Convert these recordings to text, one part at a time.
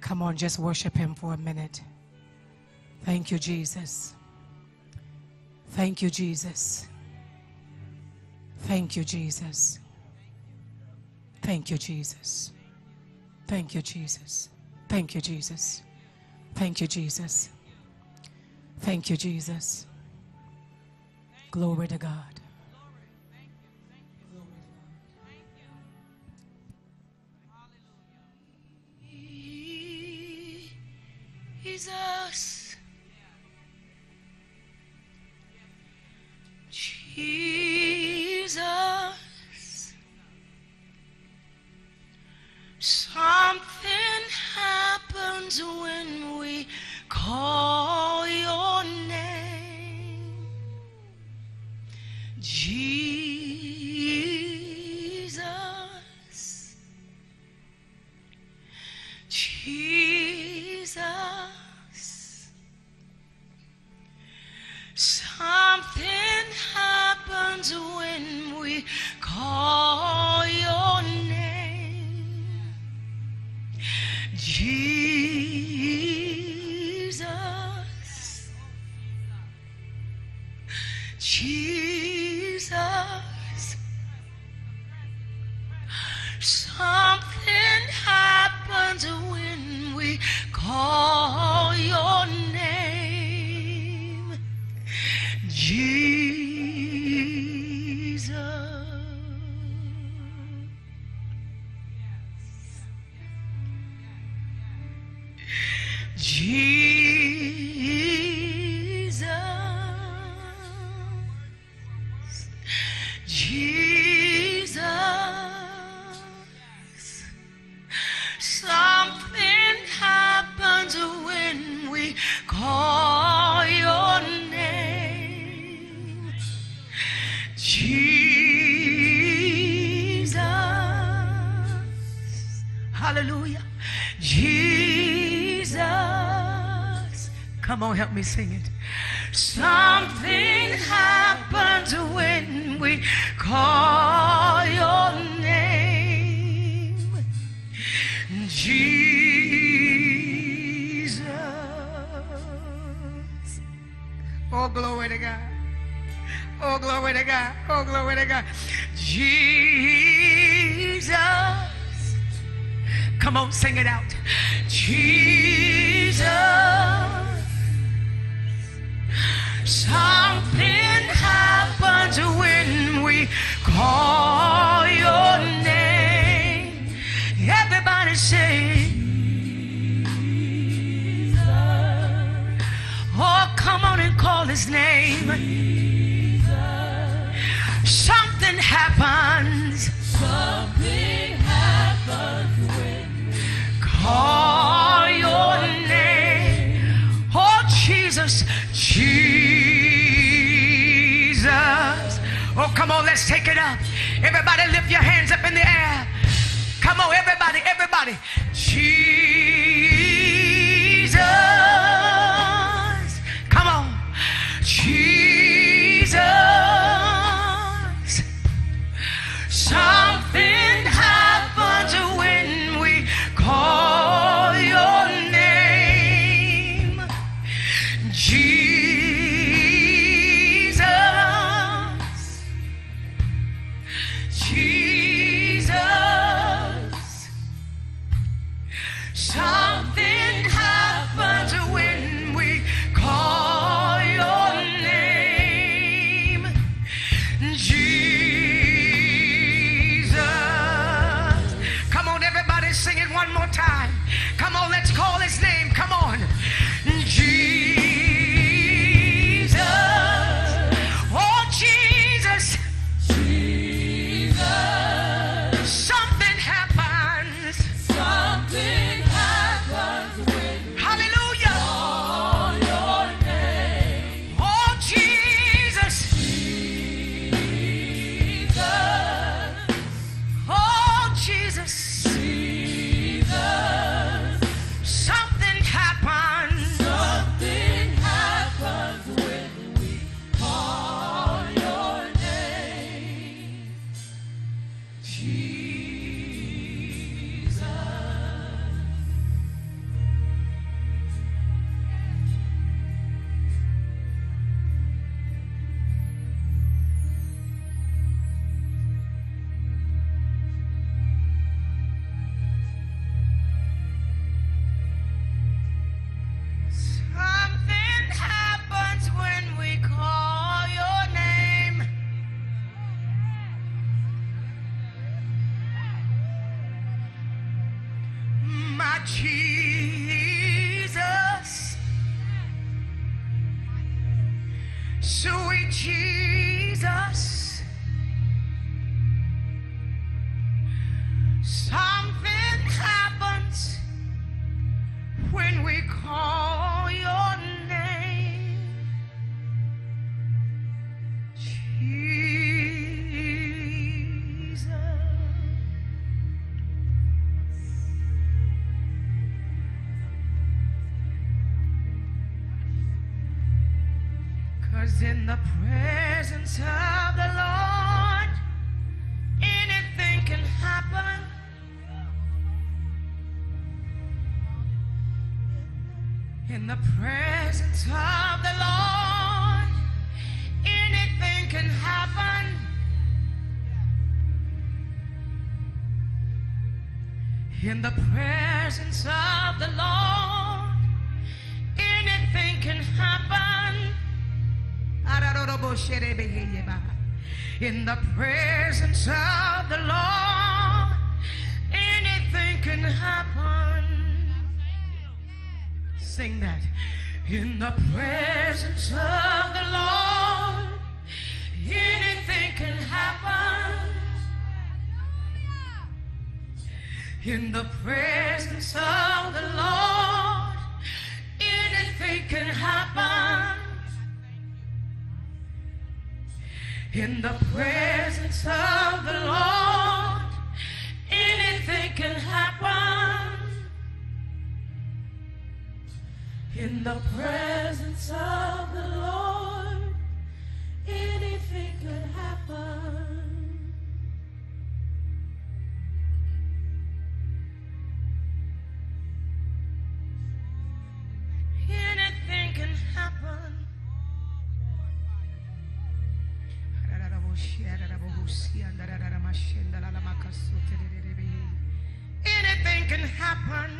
Come on, just worship him for a minute. Thank you, Jesus. Thank you, Jesus. Thank you, Jesus. Thank you, Jesus. Thank you, Jesus. Thank you, Jesus. Thank you, Jesus. Thank you, Jesus. Glory to God. Jesus, Jesus, something happens when we call your name, Jesus, Jesus. Something happens when we call your name, Jesus, Jesus. Something happens when we call your name, Jesus. Jesus. Jesus. Something happens when we call your name. Jesus, hallelujah, Jesus, come on, help me sing it. Something happens when we call your name, Jesus, oh glory to God. Oh, glory to God. Oh, glory to God. Jesus. Come on, sing it out. Jesus. Something happens when we call your name. Everybody say, Jesus. Oh, come on and call his name. Jesus. Something happens. Something happens when we call your name. Oh Jesus, Jesus. Oh come on, let's take it up. Everybody lift your hands up in the air. Come on, everybody, everybody. Jesus. Come on. Jesus. Something happens when we call your name, Jesus, Jesus. Something happens when we call your name, Jesus. Sing it one more time. Come on, let's call his name. Come on. Jesus. Oh, Jesus. Jesus. Something happens. Something happens. Jesus, sweet Jesus, something happens when we call your name, Jesus. Cause in the presence of the Lord, anything can happen. In the presence of the Lord, anything can happen. In the presence of the Lord, anything can happen. In the presence of the Lord, anything can happen. Sing that. In the presence of the Lord, anything can happen. In the presence of the Lord, anything can happen. In the presence of the Lord, anything can happen. In the presence of the Lord, anything could happen. Anything can happen. Anything can happen.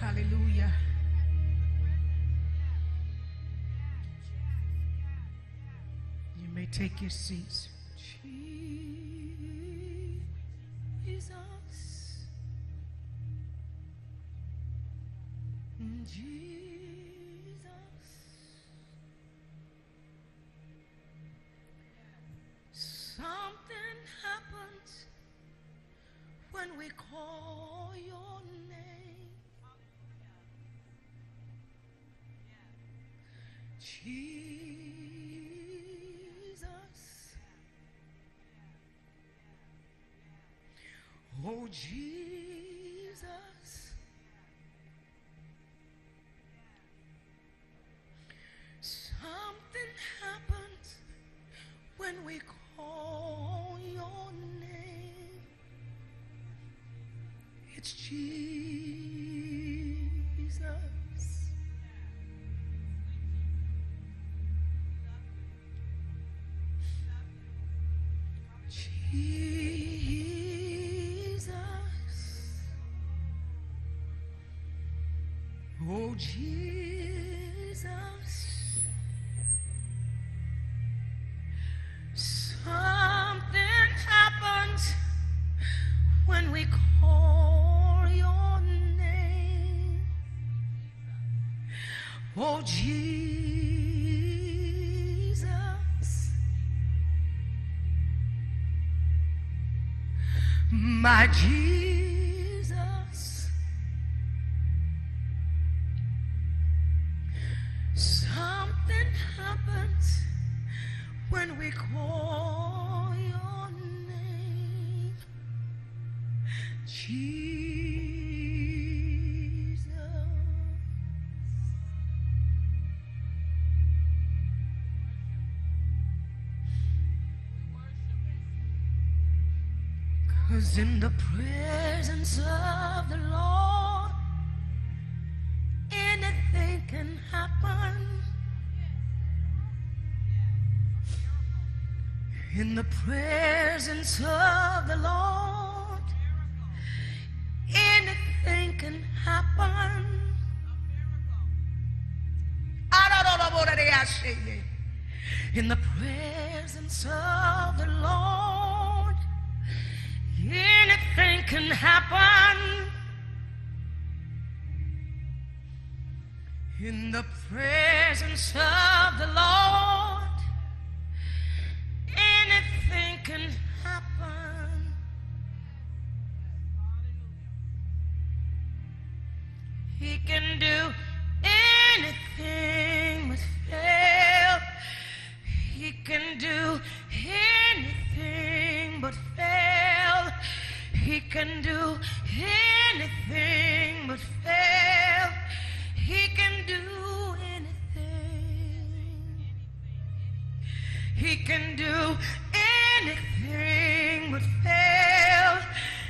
Hallelujah. You may take your seats. Jesus, something happens when we call your name. Jesus, oh Jesus. Something happens when we call your name. It's Jesus. Jesus. Oh, Jesus. Something happens when we call your name. Oh, Jesus, my Jesus. Something happens when we call your name, Jesus. Cause in the presence of the Lord, anything can happen. In the presence of the Lord, anything can happen. Yeshaya. In the presence of the Lord, anything can happen. In the presence of the Lord, anything can happen. He can do anything with faith. He can do anything but fail. He can do anything but fail. He can do anything. He can do anything but fail.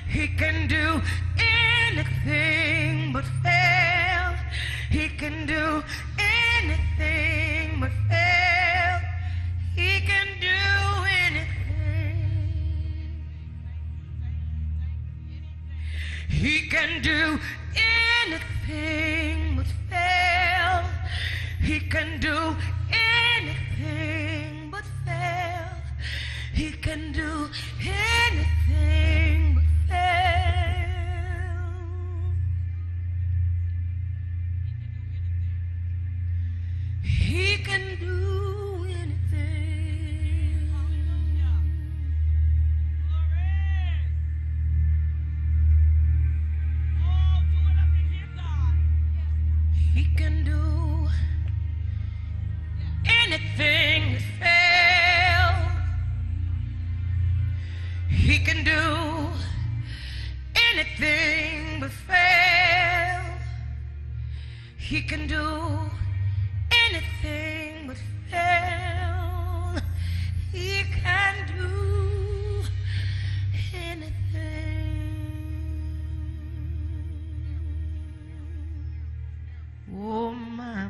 He can do anything but fail. He can do anything but fail. He can do anything. He can do anything but fail. He can do anything but fail. He can do anything but fail. He can do anything. He can do anything that fails. He can do anything but fail. He can do anything but fail. He can do anything. Oh, my.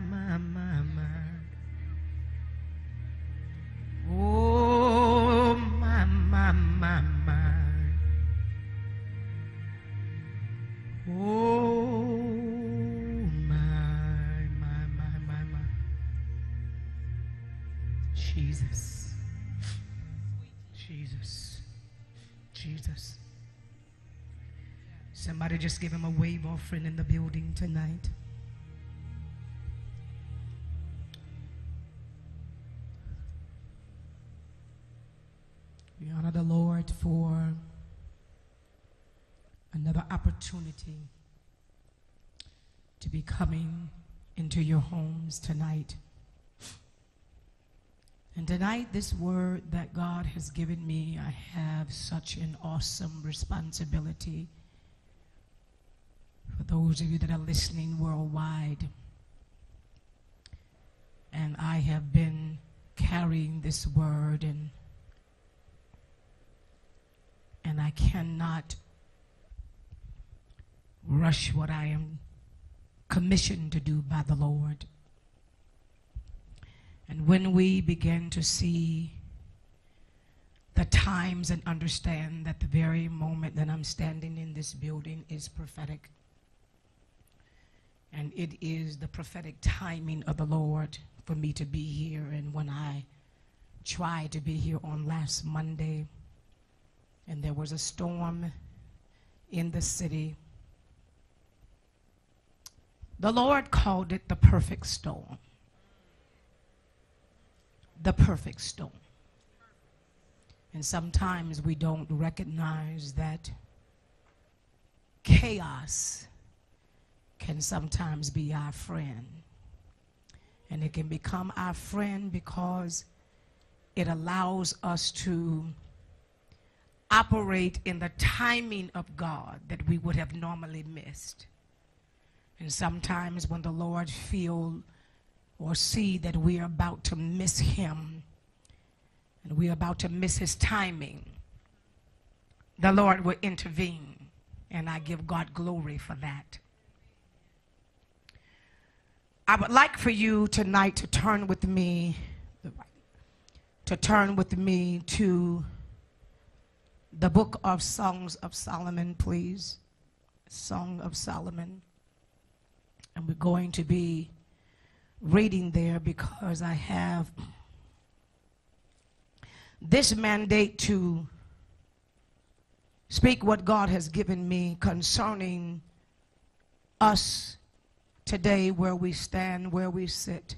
Oh, my. Oh, my. Jesus. Somebody just give him a wave offering in the building tonight. We honor the Lord for another opportunity to be coming into your homes tonight. And tonight, this word that God has given me, I have such an awesome responsibility. For those of you that are listening worldwide, and I have been carrying this word, and I cannot rush what I am commissioned to do by the Lord. And when we begin to see the times and understand that the very moment that I'm standing in this building is prophetic, and it is the prophetic timing of the Lord for me to be here. And when I tried to be here on last Monday, and there was a storm in the city. The Lord called it the perfect storm. The perfect storm. And sometimes we don't recognize that chaos can sometimes be our friend. And it can become our friend because it allows us to operate in the timing of God that we would have normally missed. And sometimes when the Lord feel or see that we are about to miss him and we are about to miss his timing, the Lord will intervene, and I give God glory for that. I would like for you tonight to turn with me to the book of Songs of Solomon, please. Song of Solomon. And we're going to be reading there because I have this mandate to speak what God has given me concerning us today, where we stand, where we sit.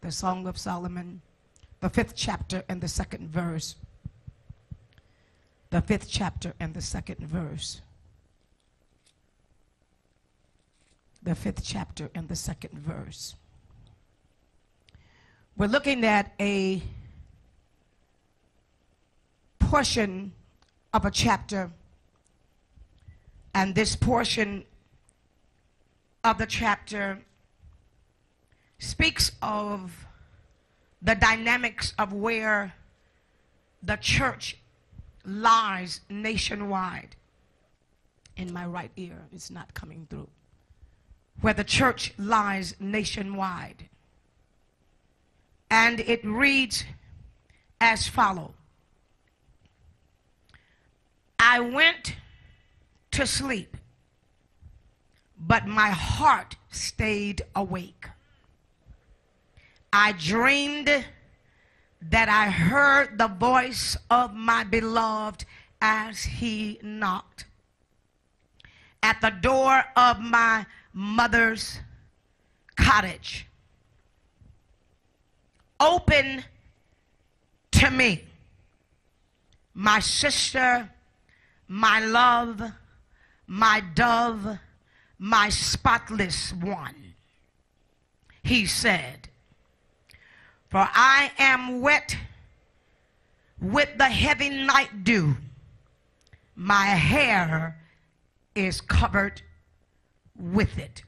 The Song of Solomon, the 5th chapter and the 2nd verse. The 5th chapter and the 2nd verse. The 5th chapter and the 2nd verse. We're looking at a portion of a chapter, and this portion of the chapter speaks of the dynamics of where the church lies nationwide. In my right ear, it's not coming through. Where the church lies nationwide. And it reads as follows. I went to sleep, but my heart stayed awake. I dreamed that I heard the voice of my beloved as he knocked at the door of my mother's cottage. Open to me, my sister, my love, my dove, my spotless one, he said. For I am wet with the heavy night dew. My hair is covered with it.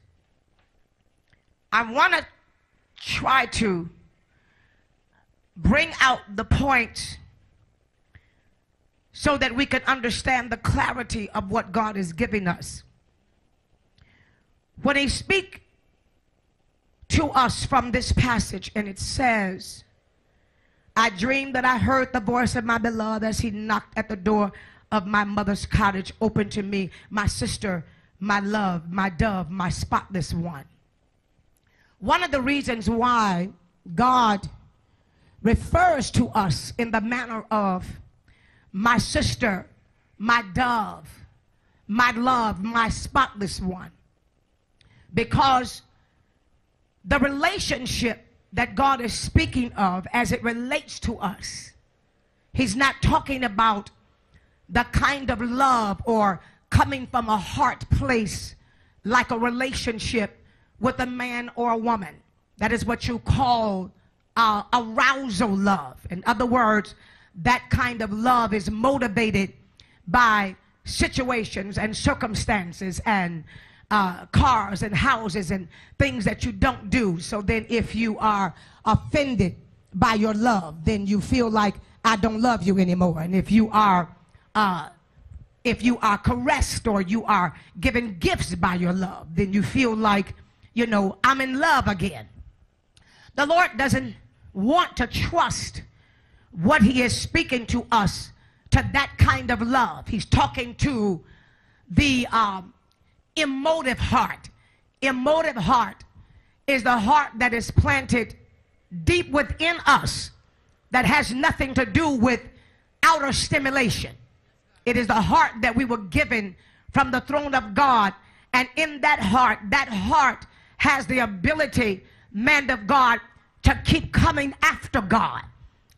I want to try to bring out the points so that we can understand the clarity of what God is giving us. When he speaks to us from this passage, and it says, I dreamed that I heard the voice of my beloved as he knocked at the door of my mother's cottage. Open to me, my sister, my love, my dove, my spotless one. One of the reasons why God refers to us in the manner of my sister, my dove, my love, my spotless one, because the relationship that God is speaking of as it relates to us, he's not talking about the kind of love or coming from a heart place like a relationship with a man or a woman. That is what you call arousal love. In other words, that kind of love is motivated by situations and circumstances and cars and houses and things that you don't do. So then if you are offended by your love, then you feel like I don't love you anymore. And if you are caressed or you are given gifts by your love, then you feel like, you know, I'm in love again. The Lord doesn't want to trust what he is speaking to us to that kind of love. He's talking to the emotive heart. Emotive heart is the heart that is planted deep within us that has nothing to do with outer stimulation. It is the heart that we were given from the throne of God, and in that heart has the ability, man of God, to keep coming after God.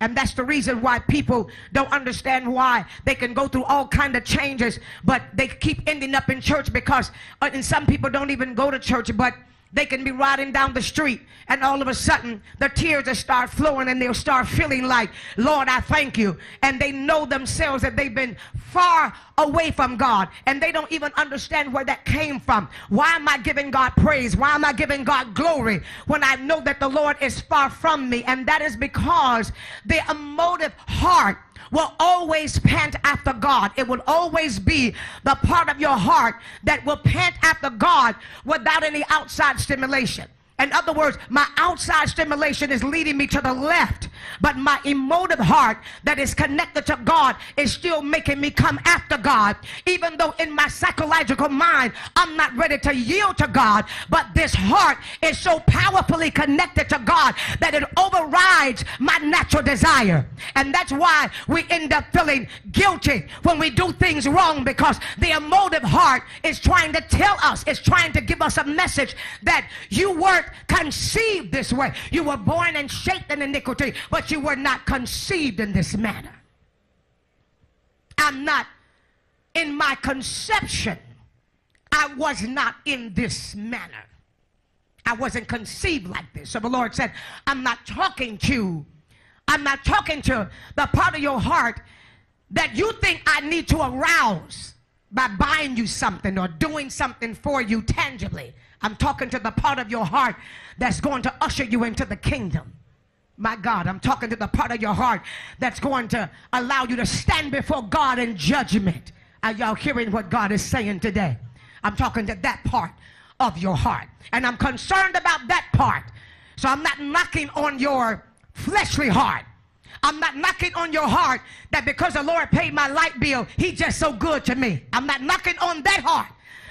And that's the reason why people don't understand why they can go through all kind of changes, but they keep ending up in church, because and some people don't even go to church, but they can be riding down the street and all of a sudden the tears will start flowing and they'll start feeling like, Lord, I thank you. And they know themselves that they've been far away from God, and they don't even understand where that came from. Why am I giving God praise? Why am I giving God glory when I know that the Lord is far from me? And that is because the emotive heart will always pant after God. It will always be the part of your heart that will pant after God without any outside stimulation. In other words, my outside stimulation is leading me to the left, but my emotive heart that is connected to God is still making me come after God, even though in my psychological mind I'm not ready to yield to God. But this heart is so powerfully connected to God that it overrides my natural desire, and that's why we end up feeling guilty when we do things wrong, because the emotive heart is trying to tell us, it's trying to give us a message that you weren't conceived this way. You were born and shaped in iniquity, but you were not conceived in this manner. I'm not in my conception. I was not in this manner. I wasn't conceived like this. So the Lord said, I'm not talking to the part of your heart that you think I need to arouse by buying you something or doing something for you tangibly. I'm talking to the part of your heart that's going to usher you into the kingdom. My God, I'm talking to the part of your heart that's going to allow you to stand before God in judgment. Are y'all hearing what God is saying today? I'm talking to that part of your heart, and I'm concerned about that part. So I'm not knocking on your fleshly heart. I'm not knocking on your heart that because the Lord paid my light bill, he's just so good to me. I'm not knocking on that heart.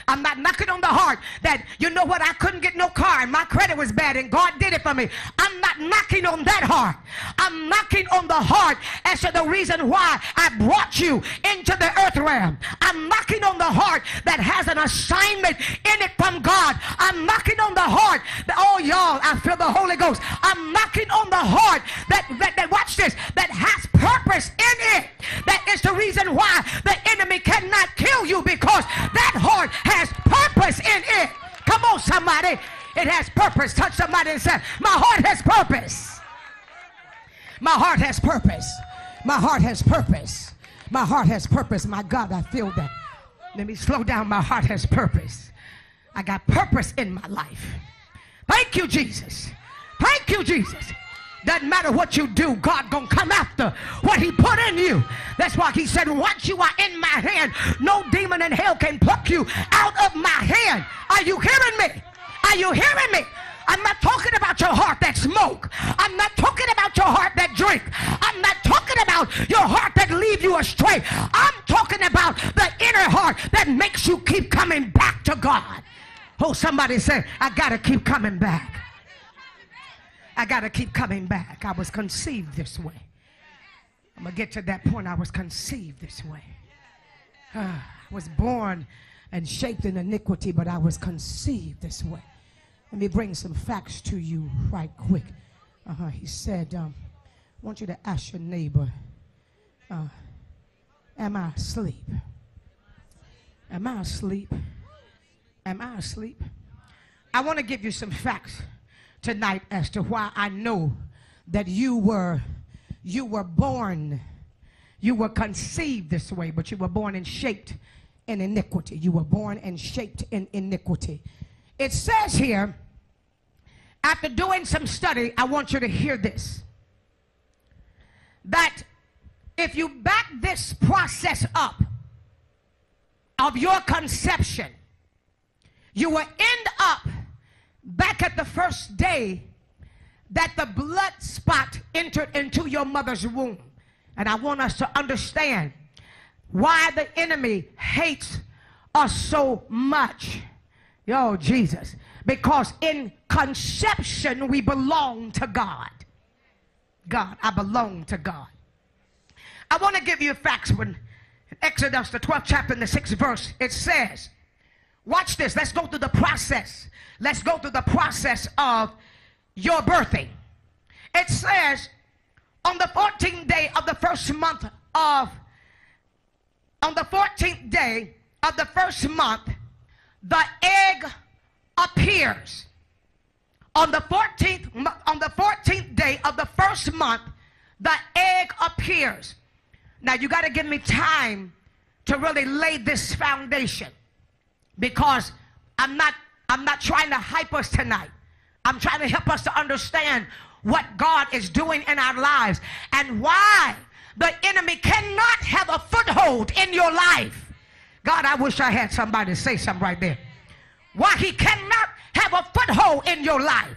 I'm not knocking on the heart that, you know what, I couldn't get no car and my credit was bad and God did it for me. I'm not knocking on that heart. I'm knocking on the heart as to the reason why I brought you into the earth realm. I'm knocking on the heart that has an assignment in it from God. I'm knocking on the heart that, oh y'all, I feel the Holy Ghost. I'm knocking on the heart that watch this, that has purpose in it. That is the reason why the enemy cannot kill you, because that heart has purpose in it. Come on, somebody. It has purpose. Touch somebody and say, my heart has purpose. My heart has purpose. My heart has purpose. My heart has purpose. My God, I feel that. Let me slow down. My heart has purpose. I got purpose in my life. Thank you, Jesus. Thank you, Jesus. Doesn't matter what you do, God gonna come after what he put in you. That's why he said, once you are in my hand, no demon in hell can pluck you out of my hand. Are you hearing me? Are you hearing me? I'm not talking about your heart that smoke. I'm not talking about your heart that drink. I'm not talking about your heart that leave you astray. I'm talking about the inner heart that makes you keep coming back to God. Oh, somebody say, I gotta keep coming back. I got to keep coming back. I was conceived this way. I'm going to get to that point. I was conceived this way. I was born and shaped in iniquity, but I was conceived this way. Let me bring some facts to you right quick. He said, I want you to ask your neighbor, am I asleep? Am I asleep? Am I asleep? I want to give you some facts tonight as to why I know that you were born, you were conceived this way, but you were born and shaped in iniquity. You were born and shaped in iniquity. It says here, after doing some study, I want you to hear this, that if you back this process up of your conception, you will end up back at the first day that the blood spot entered into your mother's womb. And I want us to understand why the enemy hates us so much. Yo, Jesus. Because in conception, we belong to God. God, I belong to God. I want to give you facts. When Exodus, the 12th chapter and the 6th verse, it says, watch this. Let's go through the process. Let's go through the process of your birthing. It says, on the 14th day of the first month, the egg appears. On the 14th day of the first month, the egg appears. Now you got to give me time to really lay this foundation, because I'm not trying to hype us tonight. I'm trying to help us to understand what God is doing in our lives and why the enemy cannot have a foothold in your life. God, I wish I had somebody say something right there. why he cannot have a foothold in your life.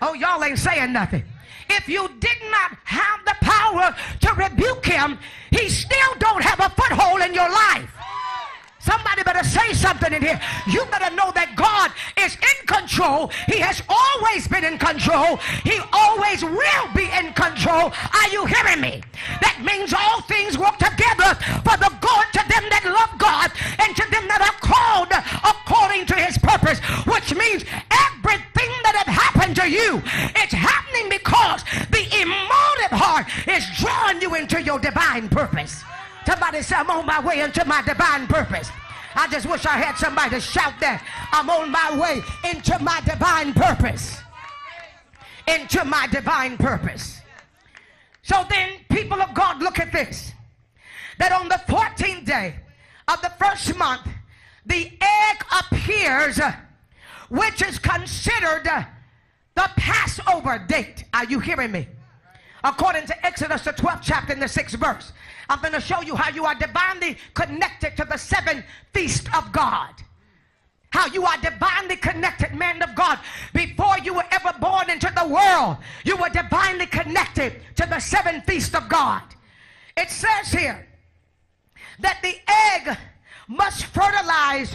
Oh, y'all ain't saying nothing. If you did not have the power to rebuke him, he still don't have a foothold in your life. Somebody better say something in here. You better know that God is in control. He has always been in control. He always will be in control. Are you hearing me? That means all things work together for the good to them that love God and to them that are called according to his purpose, which means everything that has happened to you, it's happening because the emotive heart is drawing you into your divine purpose. Somebody say, I'm on my way into my divine purpose. I just wish I had somebody to shout that. I'm on my way into my divine purpose. Into my divine purpose. So then, people of God, look at this. That on the 14th day of the first month, the egg appears, which is considered the Passover date. Are you hearing me? According to Exodus, the 12th chapter and the 6th verse. I'm going to show you how you are divinely connected to the 7 feast of God. How you are divinely connected, man of God. Before you were ever born into the world, you were divinely connected to the 7 feast of God. It says here that the egg must fertilize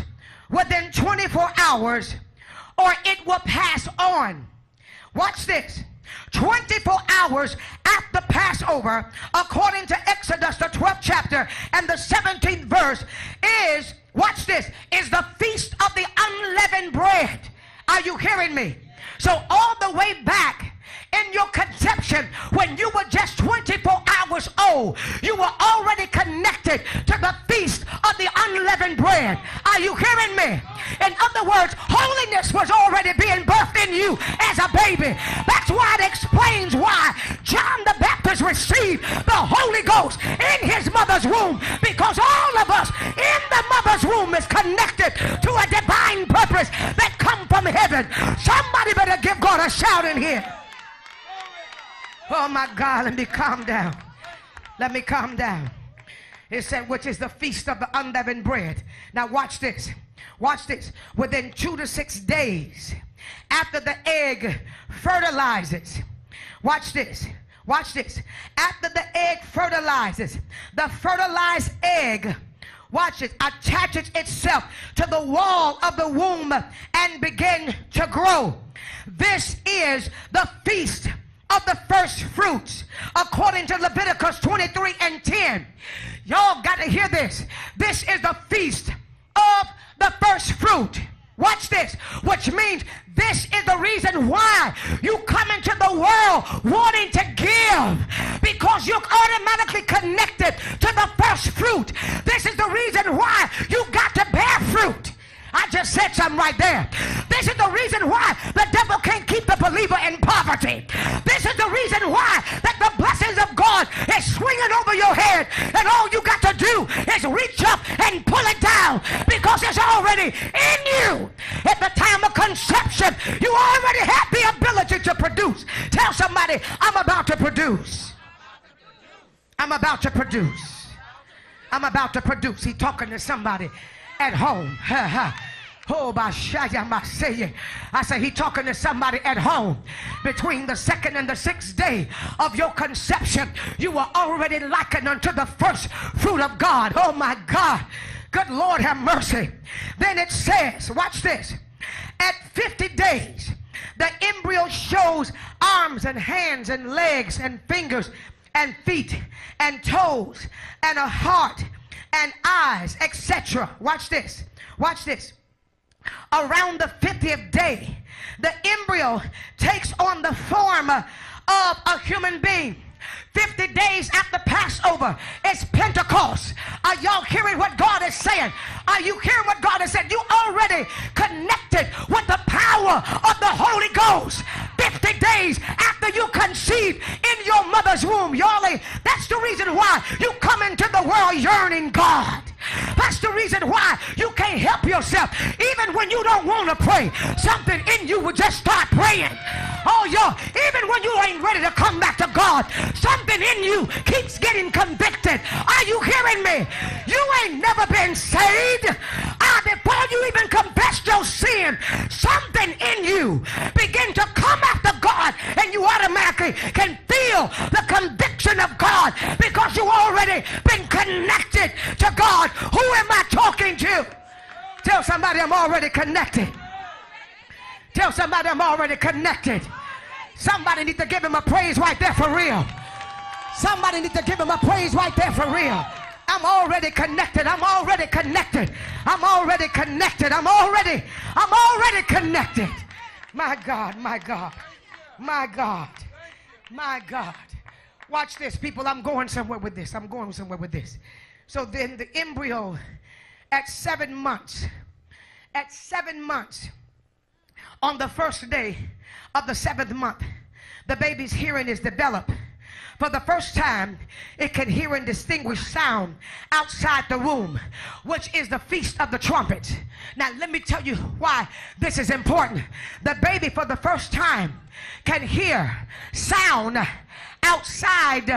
within 24 hours or it will pass on. Watch this. 24 hours after Passover, according to Exodus, the 12th chapter and the 17th verse, is, watch this, is the feast of the unleavened bread. Are you hearing me? So all the way back in your conception, when you were just 24 hours old, you were already connected to the feast of the unleavened bread. Are you hearing me? In other words, holiness was already being birthed in you as a baby. That's why it explains why John the Baptist received the Holy Ghost in his mother's womb, because all of us in the mother's womb is connected to a divine purpose that comes from heaven. Somebody better give God a shout in here. Oh my God, let me calm down. Let me calm down. It said, which is the feast of the unleavened bread. Now watch this. Watch this. Within 2 to 6 days after the egg fertilizes. Watch this. Watch this. After the egg fertilizes, the fertilized egg, watch it, attaches itself to the wall of the womb and begin to grow. This is the feast of the first fruits, according to Leviticus 23 and 10. Y'all got to hear this. This is the feast of the first fruit. Watch this, which means this is the reason why you come into the world wanting to give, because you're automatically connected to the first fruit. This is the reason why you got to bear fruit. I just said something right there. This is the reason why the devil can't keep the believer in poverty. This is the reason why that the blessings of God is swinging over your head and all you got to do is reach up and pull it down, because it's already in you. At the time of conception, you already have the ability to produce. Tell somebody, I'm about to produce. I'm about to produce. I'm about to produce. He's talking to somebody at home. Oh, I say he talking to somebody at home. Between the 2nd and the 6th day of your conception, you were already likened unto the first fruit of God. Oh my God. Good Lord have mercy. Then it says, watch this. At 50 days, the embryo shows arms and hands and legs and fingers and feet and toes and a heart and eyes, etc. Watch this. Watch this. Around the 50th day, the embryo takes on the form of a human being. 50 days after Passover, it's Pentecost. Are y'all hearing what God is saying? Are you hearing what God is saying? You already connected with the power of the Holy Ghost. 50 days after you conceive in your mother's womb, y'all. That's the reason why you come into the world yearning God. That's the reason why you can't help yourself. Even when you don't want to pray, something in you will just start praying. Oh, y'all, even when you ain't ready to come back to God, something in you keeps getting convicted. Are you hearing me? You ain't never been saved. Before you even confessed your sin, somebody, I'm already connected. Tell somebody, I'm already connected. Somebody need to give him a praise right there for real. Somebody need to give him a praise right there for real. I'm already connected. I'm already connected. I'm already connected. I'm already connected. My God, my God, my God, my God. Watch this, people. I'm going somewhere with this. I'm going somewhere with this. So then the embryo at 7 months, on the first day of the 7th month, the baby's hearing is developed. For the first time, it can hear and distinguish sound outside the womb, which is the feast of the trumpets. Now, let me tell you why this is important. The baby, for the first time, can hear sound outside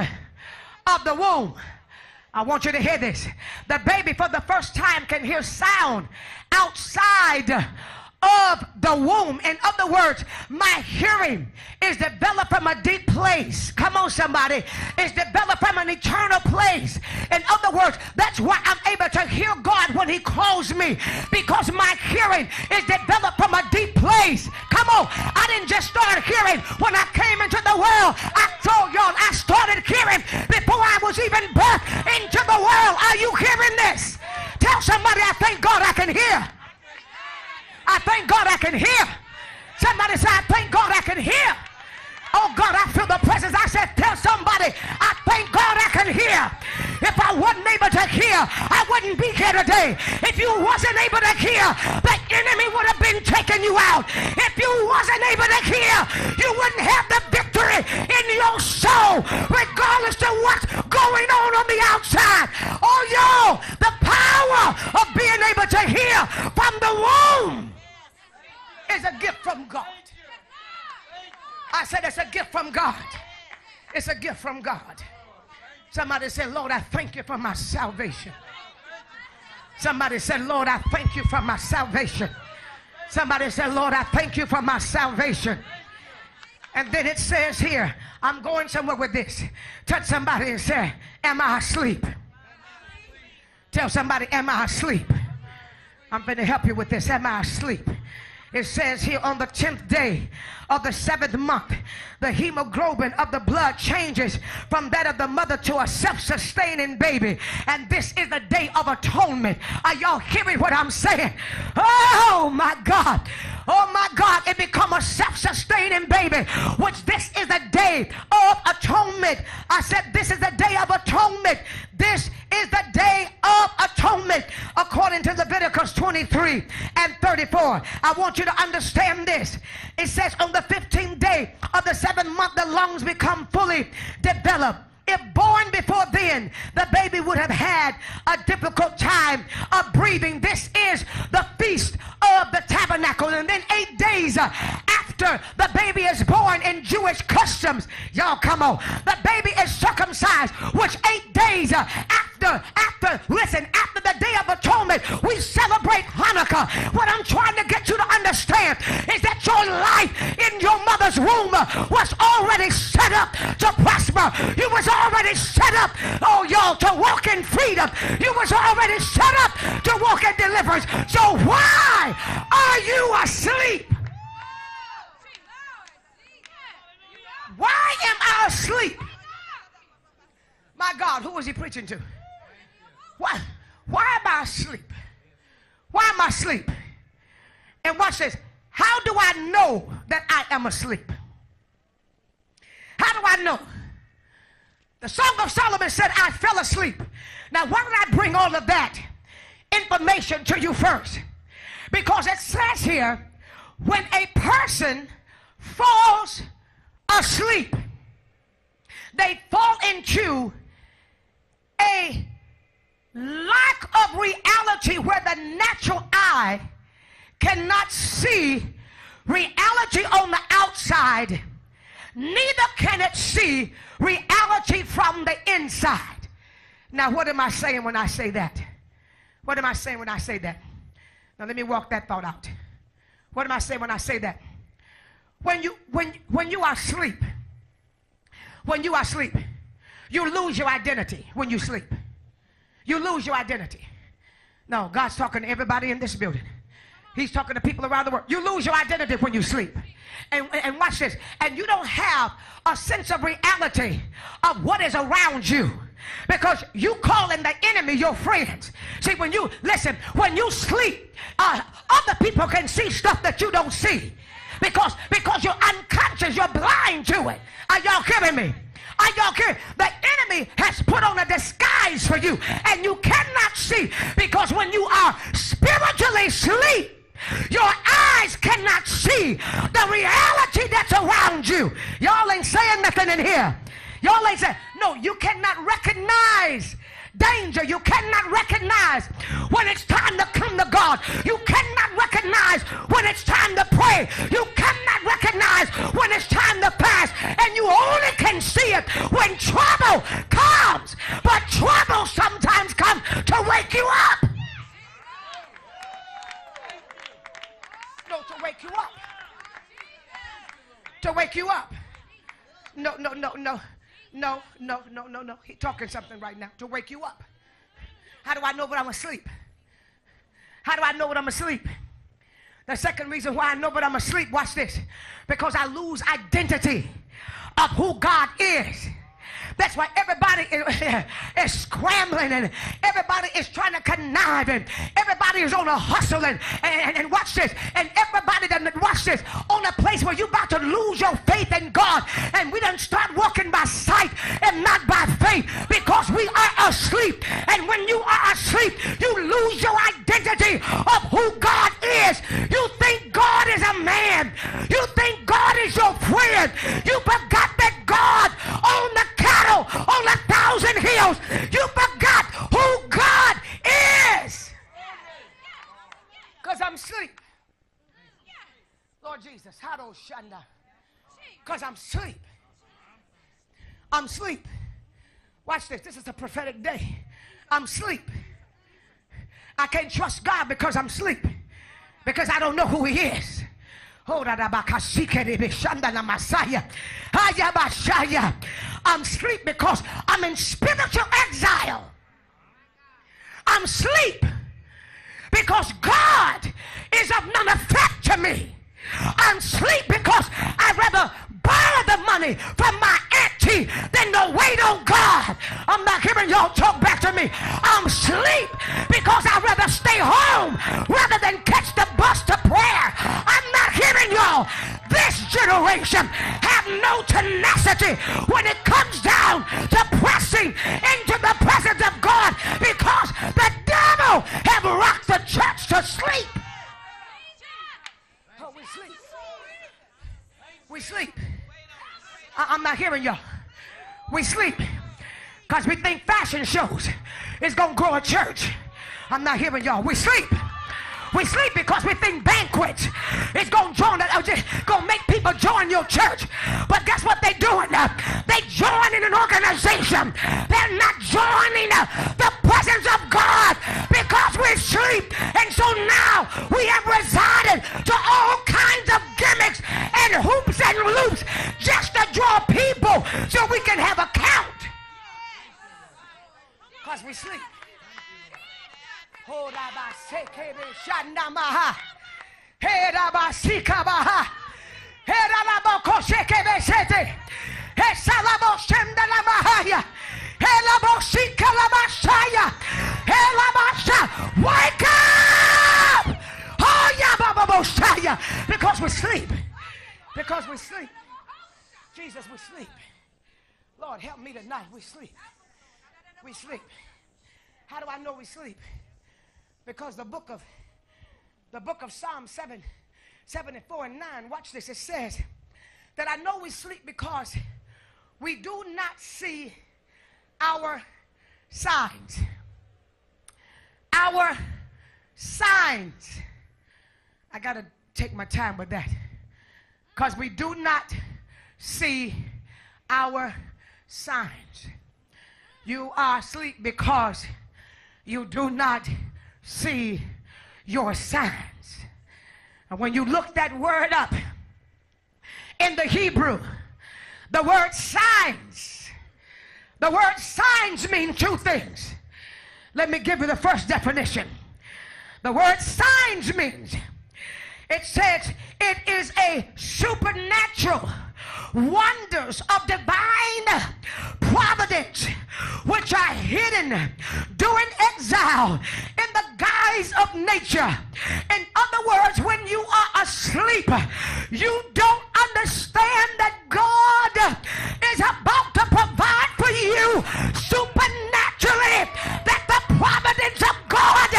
of the womb. I want you to hear this. The baby, for the first time, can hear sound outside of the womb. In other words, my hearing is developed from a deep place. Come on, somebody. It's developed from an eternal place. In other words, that's why I'm able to hear God when he calls me, because my hearing is developed from a deep place. Come on. I didn't just start hearing when I came into the world. I told y'all I started hearing before I was even birthed into the world. Are you hearing this? Tell somebody, I thank God I can hear. I thank God I can hear. Somebody say, I thank God I can hear. Oh God, I feel the presence. I said, tell somebody, I thank God I can hear. If I wasn't able to hear, I wouldn't be here today. If you wasn't able to hear, the enemy would have been taking you out. If you wasn't able to hear, you wouldn't have the victory in your soul, regardless to what's going on the outside. Oh y'all, the power of being able to hear from the womb is a gift from God. I said it's a gift from God. It's a gift from God. Somebody said, Lord, I thank you for my salvation. Somebody said, Lord, I thank you for my salvation. Somebody said, Lord, I thank you for my salvation. And then it says here, I'm going somewhere with this. Touch somebody and say, am I asleep? Tell somebody, am I asleep? I'm going to help you with this. Am I asleep? It says here, on the 10th day of the 7th month, the hemoglobin of the blood changes from that of the mother to a self-sustaining baby. And this is the day of atonement. Are y'all hearing what I'm saying? Oh my God. Oh my God. It become a self-sustaining baby, which this is the day of atonement. I said this is the day of atonement. This is the day of atonement according to Leviticus 23 and 34. I want you to understand this. It says on the 15th day of the 7th month, the lungs become fully developed. If born before then, the baby would have had a difficult time of breathing. This is the feast of the tabernacle. And then 8 days after the baby is born, in Jewish customs, y'all come on, the baby is circumcised, which 8 days after the day of atonement, we celebrate Hanukkah. What I'm trying to get you to understand is that your life in your mother's womb was already set up to prosper. You was already set up, oh y'all, to walk in freedom. You was already set up to walk in deliverance. So why are you asleep? Why am I asleep? My God, who was he preaching to? Why am I asleep? Why am I asleep? And watch this. How do I know that I am asleep? How do I know? The Song of Solomon said, I fell asleep. Now, why did I bring all of that information to you first? Because it says here, when a person falls asleep, they fall into a lack of reality where the natural eye cannot see reality on the outside. Neither can it see reality from the inside. Now, what am I saying when I say that? What am I saying when I say that? Now, let me walk that thought out. What am I saying when I say that? When you are asleep, you lose your identity when you sleep. You lose your identity. No, God's talking to everybody in this building. He's talking to people around the world. You lose your identity when you sleep. And watch this. And you don't have a sense of reality of what is around you, because you calling the enemy your friends. See, when you, listen, when you sleep, other people can see stuff that you don't see, because you're unconscious, you're blind to it. Are y'all kidding me? Are y'all kidding? The enemy has put on a disguise for you, and you cannot see, because when you are spiritually asleep, your eyes cannot see the reality that's around you. Y'all ain't saying nothing in here. Y'all ain't saying, no, you cannot recognize danger. You cannot recognize when it's time to come to God. You cannot recognize when it's time to pray. You cannot recognize when it's time to fast. And you only can see it when trouble comes. But trouble sometimes comes to wake you up. No, to wake you up. To wake you up. No, no, no, no. No, no, no, no, no. He's talking something right now to wake you up. How do I know when I'm asleep? How do I know when I'm asleep? The second reason why I know when I'm asleep, watch this, because I lose identity of who God is. That's why everybody is scrambling, and everybody is trying to connive, and everybody is on a hustle, and watch this, and everybody doesn't watch this, on a place where you're about to lose your faith in God, and we don't start walking by sight and not by faith, because we are asleep. And when you are asleep, you lose your identity of who God is. You think God is a man. You think God is your friend. You forgot that God on the cattle on 1,000 hills. You forgot who God is. Because I'm asleep. Lord Jesus, how do Shanda? Because I'm asleep. I'm asleep. Watch this. This is a prophetic day. I'm asleep. I can't trust God because I'm asleep. Because I don't know who He is. I'm asleep because I'm in spiritual exile. I'm asleep because God is of none effect to me. I'm asleep because I'd rather borrow the money from my auntie than to wait on God. I'm not hearing y'all talk back to me. I'm asleep because I'd rather stay home rather than catch the bus to prayer. I'm not hearing y'all. This generation have no tenacity when it comes down to pressing into the presence of God, because the devil have rocked the church to sleep. Oh, we sleep. We sleep. I'm not hearing y'all. We sleep because we think fashion shows is going to grow a church. I'm not hearing y'all. We sleep. We sleep because we think banquets is going to make people join your church. But guess what they're doing? They're joining an organization. They're not joining the presence of God, because we sleep. And so now we have resorted to all kinds of gimmicks and hoops and loops just to draw people so we can have a count. Because we sleep. Wake up! Because we sleep. Because we sleep. Jesus, we sleep. Lord, help me tonight. We sleep. We sleep. How do I know we sleep? Because the book of Psalm 74 and 9, watch this, it says that I know we sleep because we do not see our signs. Our signs. I got to take my time with that. Because we do not see our signs. You are asleep because you do not see your signs. And when you look that word up in the Hebrew, the word signs mean two things. Let me give you the first definition. The word signs means it says it is a supernatural wonders of divine providence which are hidden during exile in the guise of nature. In other words, when you are asleep, you don't understand that God is about to provide for you supernaturally, that the providence of God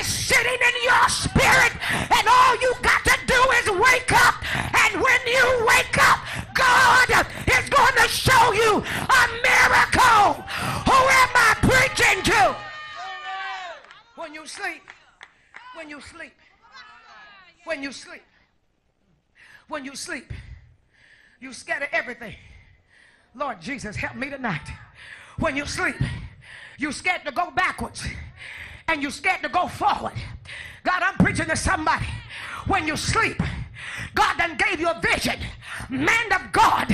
is sitting in your spirit, and all you got to do is wake up. And when you wake up, God is going to show you a miracle. Who am I preaching to? When you sleep, when you sleep, when you sleep, when you sleep, you scatter everything. Lord Jesus, help me tonight. When you sleep, you scared to go backwards, and you scared to go forward. God, I'm preaching to somebody. When you sleep, God done gave you a vision. Man of God,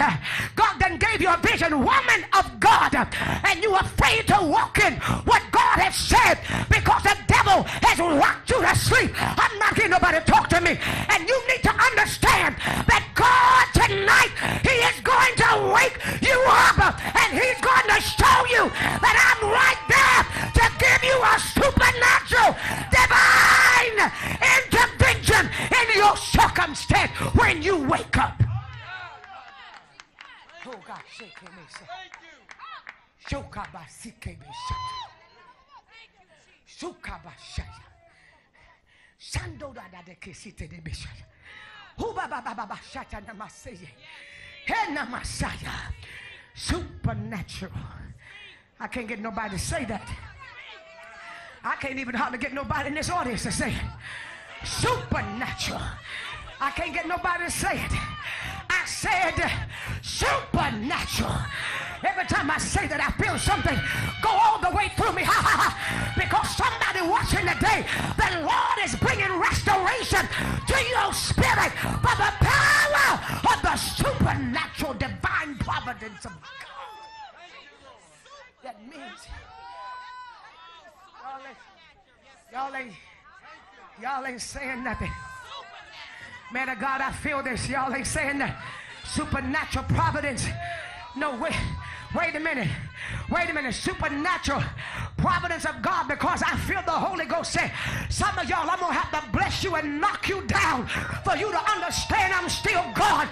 God done gave you a vision. Woman of God, and you afraid to walk in what God has said because the devil has rocked you to sleep. I'm not getting nobody to talk to me. And you need to understand that God tonight, he is going to wake you up, and he's going to show you that I'm right there to give you a supernatural divine intervention in your circumstance when you wake up. Oh God, shake him. Supernatural. I can't get nobody to say that. I can't even hardly get nobody in this audience to say it. Supernatural. I can't get nobody to say it. I said supernatural. Every time I say that, I feel something go all the way through me. Ha, ha, ha. Because somebody watching today, the Lord is bringing restoration to your spirit by the power of the supernatural divine providence of God. That means y'all ain't saying nothing. Man of God, I feel this. Y'all ain't saying that. Supernatural providence. No, wait a minute. Supernatural providence of God, because I feel the Holy Ghost say, some of y'all, I'm going to have to bless you and knock you down for you to understand I'm still God.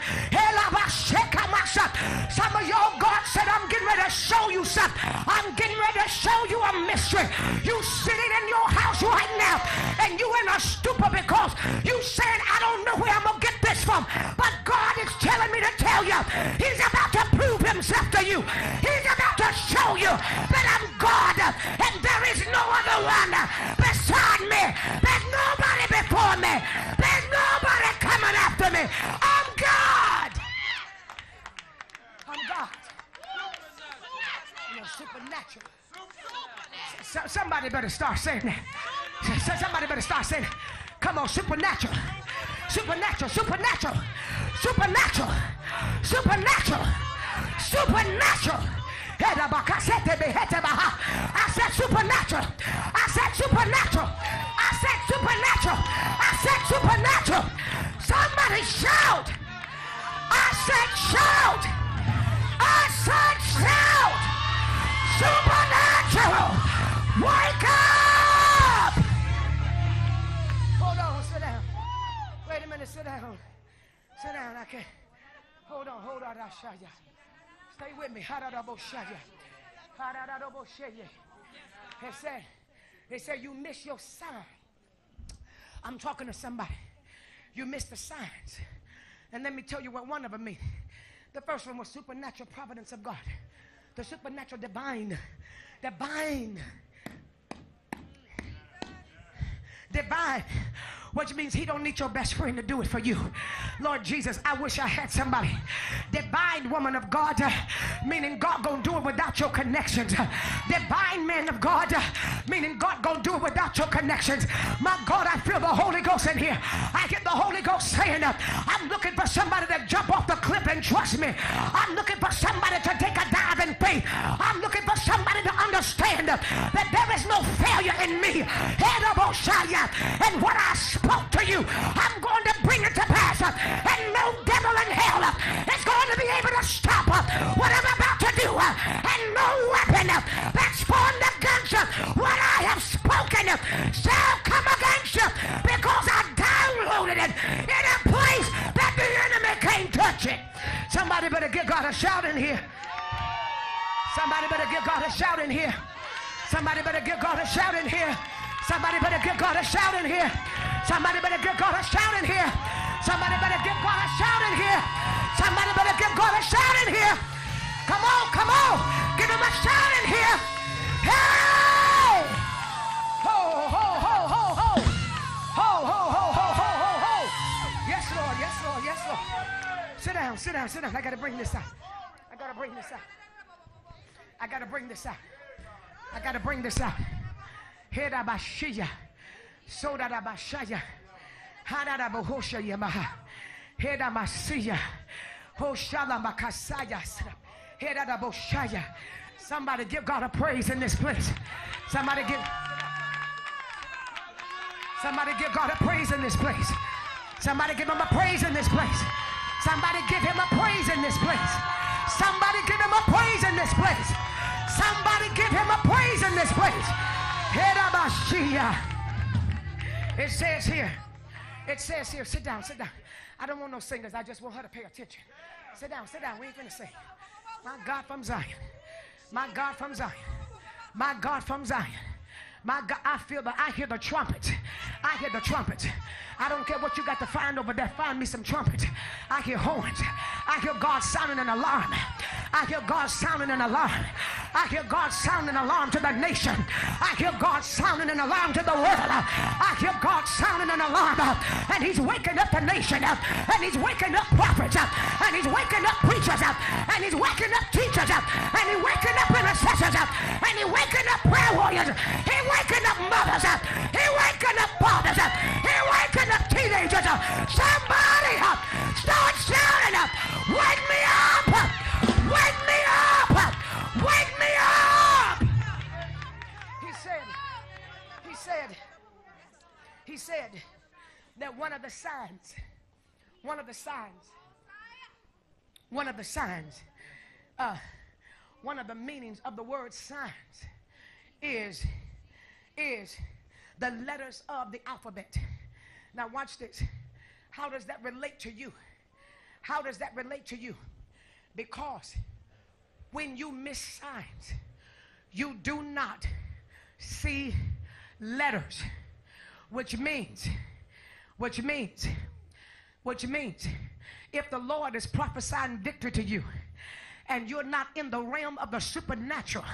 Some of y'all, God said, I'm getting ready to show you something. I'm getting ready to show you a mystery. You sitting in your house right now, and you in a stupor because you saying, I don't know where I'm going to get this from. But God is telling me to tell you, he's about to prove himself to you. He's about to show you that I'm God, and there is no other one beside me. There's nobody before me. There's nobody coming after me. I'm God. I'm God. You're supernatural. Somebody better start saying that. Somebody better start saying that. Come on, supernatural. Supernatural, supernatural, supernatural, supernatural, supernatural. I said supernatural. I said supernatural. I said supernatural. I said supernatural. Somebody shout. I said shout. I said shout. Supernatural. Wake up. Hold on, sit down. Wait a minute, sit down. Sit down, I can't. Hold on, I'll show you. Stay with me. They said you miss your sign. I'm talking to somebody. You missed the signs. And let me tell you what one of them means. The first one was supernatural providence of God. The supernatural divine. Which means he don't need your best friend to do it for you. Lord Jesus, I wish I had somebody. Divine woman of God, meaning God gonna do it without your connections. Divine man of God, meaning God gonna do it without your connections. My God, I feel the Holy Ghost in here. I get the Holy Ghost saying, I'm looking for somebody to jump off the cliff and trust me. I'm looking for somebody to take a dive in faith. I'm looking for somebody to understand that there is no failure failure in me. And what I spoke to you, I'm going to bring it to pass. And no devil in hell is going to be able to stop what I'm about to do. And no weapon that's formed against what I have spoken shall come against you, because I downloaded it in a place that the enemy can't touch it. Somebody better give God a shout in here. Somebody better give God a shout in here. Somebody better give God a shout in here. Somebody better give God a shout in here. Somebody better give God a shout in here. Somebody better give God a shout in here. Somebody better give God a shout in here. Come on, come on. Give him a shout in here. Hey! Ho, ho, ho, ho, ho. Ho, ho, ho, ho, ho, ho, ho. Yes, Lord, yes, Lord, yes, Lord. Sit down, sit down, sit down. I got to bring this out. I got to bring this out. I got to bring this out. I got to bring this out. Hedabashiya. Sodadabashaya. Hadadabahoshayamaha. Hedamasiya. Hoshalamakasayas. Hedadaboshaya. Somebody give God a praise in this place. Somebody give God a praise in this place. Somebody give him a praise in this place. Somebody give him a praise in this place. Somebody give him a praise in this place. Somebody give him a praise in this place. It says here. It says here. Sit down, sit down. I don't want no singers. I just want her to pay attention. Sit down, sit down. We ain't finna sing. My God from Zion. My God from Zion. My God from Zion. My God, I hear the trumpet. I hear the trumpet. I don't care what you got to find over there. Find me some trumpet. I hear horns. I hear God sounding an alarm. I hear God sounding an alarm. I hear God sounding an alarm to the nation. I hear God sounding an alarm to the world. I hear God sounding an alarm. And he's waking up the nation. And he's waking up prophets. And he's waking up preachers. And he's waking up teachers. And he's waking up intercessors. And he's waking up prayer warriors. He's waking up mothers. He's waking up fathers. He's waking up teenagers. Somebody start shouting up. Wake me up! Wake me up! Wake me up! He said that one of the meanings of the word signs is the letters of the alphabet. Now watch this. How does that relate to you? How does that relate to you? Because when you miss signs, you do not see letters, which means if the Lord is prophesying victory to you and you're not in the realm of the supernatural,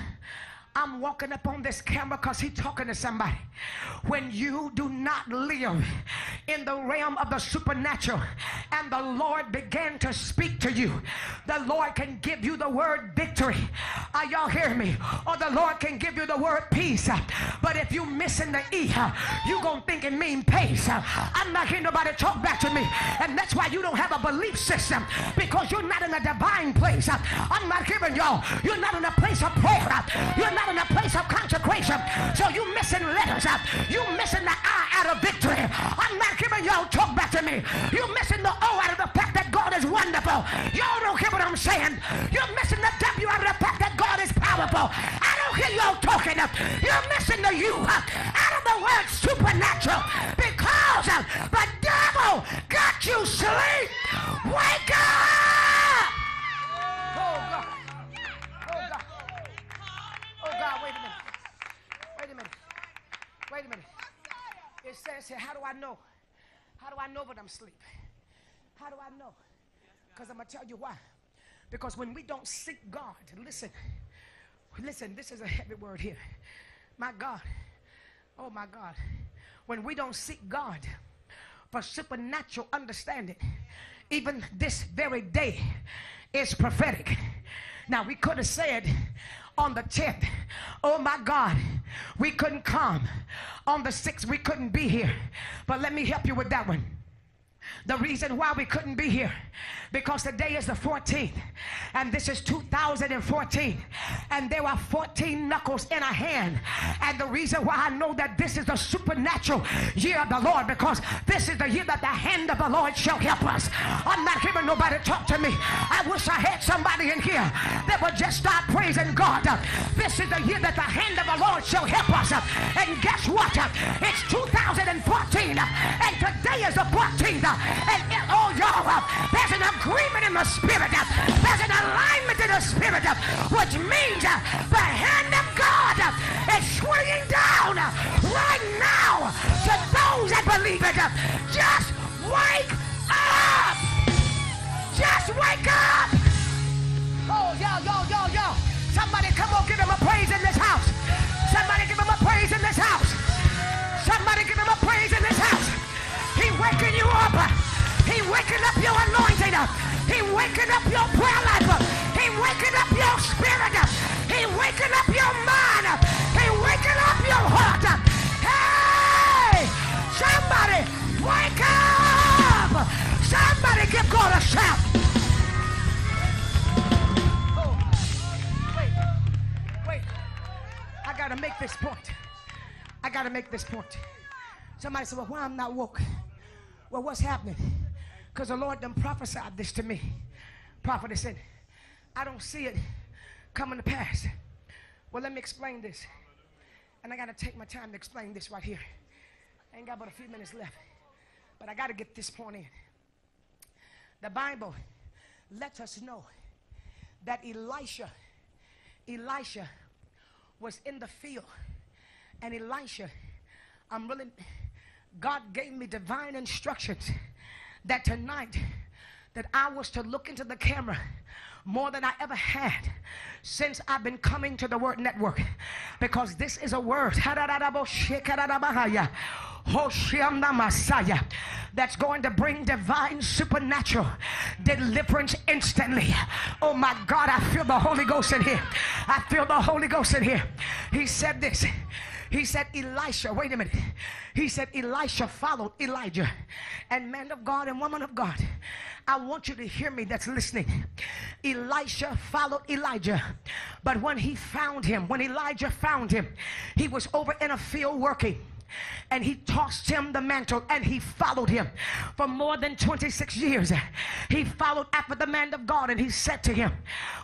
I'm walking up on this camera because he's talking to somebody. When you do not live in the realm of the supernatural and the Lord began to speak to you, the Lord can give you the word victory. Are y'all hearing me? Or the Lord can give you the word peace. But if you missing the E, you gonna think it mean pace. I'm not hearing nobody talk back to me. And that's why you don't have a belief system, because you're not in a divine place. I'm not hearing y'all. You're not in a place of prayer. You're not in a place of consecration, so you missing letters. You missing the I out of victory. I'm not giving y'all talk back to me. You missing the O out of the fact that God is wonderful. Y'all don't hear what I'm saying. You're missing the W out of the fact that God is powerful. I don't hear y'all talking. You're missing the U out of the word supernatural, because the devil got you sleep. Wake up! Oh God. Oh God. Oh God, wait a minute. Wait a minute. Wait a minute. It says here, how do I know? How do I know that I'm asleep? How do I know? Because I'm going to tell you why. Because when we don't seek God, listen, this is a heavy word here. My God. Oh my God. When we don't seek God for supernatural understanding, even this very day is prophetic. Now, we could have said on the 10th, oh my God, we couldn't come. On the 6th, we couldn't be here. But let me help you with that one. The reason why we couldn't be here, because today is the 14th and this is 2014, and there were 14 knuckles in a hand. And the reason why I know that this is the supernatural year of the Lord, because this is the year that the hand of the Lord shall help us. I'm not hearing nobody talk to me. I wish I had somebody in here that would just start praising God. This is the year that the hand of the Lord shall help us. And guess what? It's 2014 and today is the 14th. And oh, y'all, there's an agreement in the spirit. There's an alignment in the spirit, which means the hand of God is swinging down right now to those that believe it. Just wake up. Just wake up. Oh, y'all. Somebody come on, give him a praise in this house. Somebody give him a praise in this house. Somebody give him a praise in this house. He waking you up. He waking up your anointing. He waking up your prayer life. He waking up your spirit. He waking up your mind. He waking up your heart. Hey! Somebody wake up! Somebody give God a shout. Oh, wait. I gotta make this point. Somebody said, well, why I'm not woke? Well, what's happening? Because the Lord done prophesied this to me. Prophet said, I don't see it coming to pass. Well, let me explain this. And I got to take my time to explain this right here. I ain't got but a few minutes left. But I got to get this point in. The Bible lets us know that Elisha was in the field. And Elisha, God gave me divine instructions that tonight that I was to look into the camera more than I ever had since I've been coming to the Word Network, because this is a word that's going to bring divine supernatural deliverance instantly. Oh my God, I feel the Holy Ghost in here. He said this. He said, Elisha, wait a minute. He said, Elisha followed Elijah. And man of God and woman of God, I want you to hear me that's listening. Elisha followed Elijah. But when Elijah found him, he was over in a field working. And he tossed him the mantle and he followed him for more than 26 years. He followed after the man of God, and he said to him,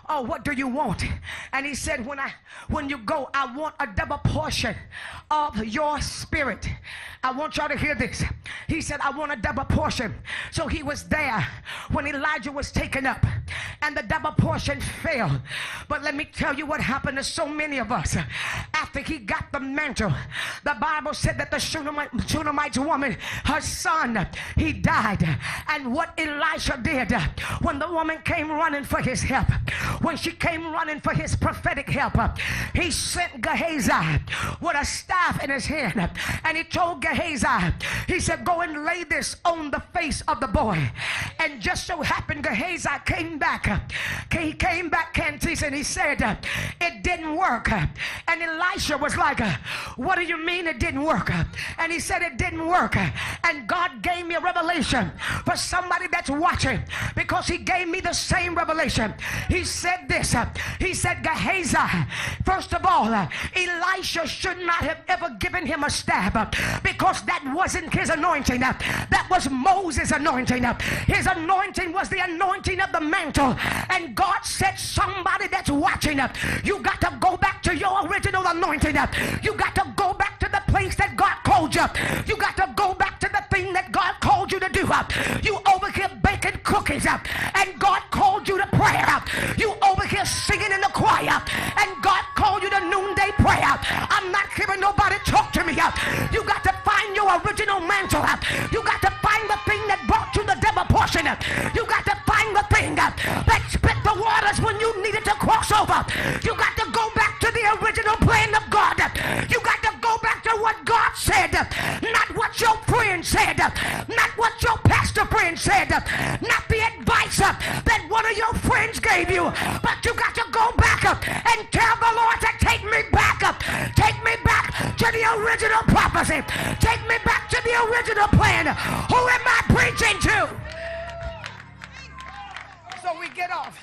oh, what do you want? And he said, when you go, I want a double portion of your spirit. I want y'all to hear this. He said, I want a double portion. So he was there when Elijah was taken up and the double portion fell. But let me tell you what happened to so many of us. After he got the mantle, the Bible said that the Shunammite woman, her son, he died. And what Elisha did, when the woman came running for his help, when she came running for his prophetic help, he sent Gehazi with a staff in his hand, and he told Gehazi, he said, go and lay this on the face of the boy. And just so happened Gehazi came back. He came back, Cantice, and he said, it didn't work. And Elisha was like, what do you mean it didn't work? And he said, it didn't work. And God gave me a revelation for somebody that's watching, because he gave me the same revelation. He said this. He said, Gehazi, first of all, Elisha should not have ever given him a staff, because that wasn't his anointing. That was Moses' anointing. His anointing was the anointing of the mantle. And God said, somebody that's watching, you got to go back to your original anointing. You got to go back to the place that God called you. You got to go back to the thing that God called you to do. You over here baking cookies, and God called you to prayer. You over here singing in the choir, and God called you to noonday prayer. I'm not hearing nobody talk to me. You got to find your original mantle. You got to find the thing that brought you the double portion. You got to find the thing that split the waters when you needed to cross over. You got to go back to the original plan of God. You got to go back to what God said, not what your friend said, not what your pastor friend said, not the advice that one of your friends gave you, but you got to go back and tell the Lord to take me back to to the original prophecy. Take me back to the original plan. Who am I preaching to? So we get off.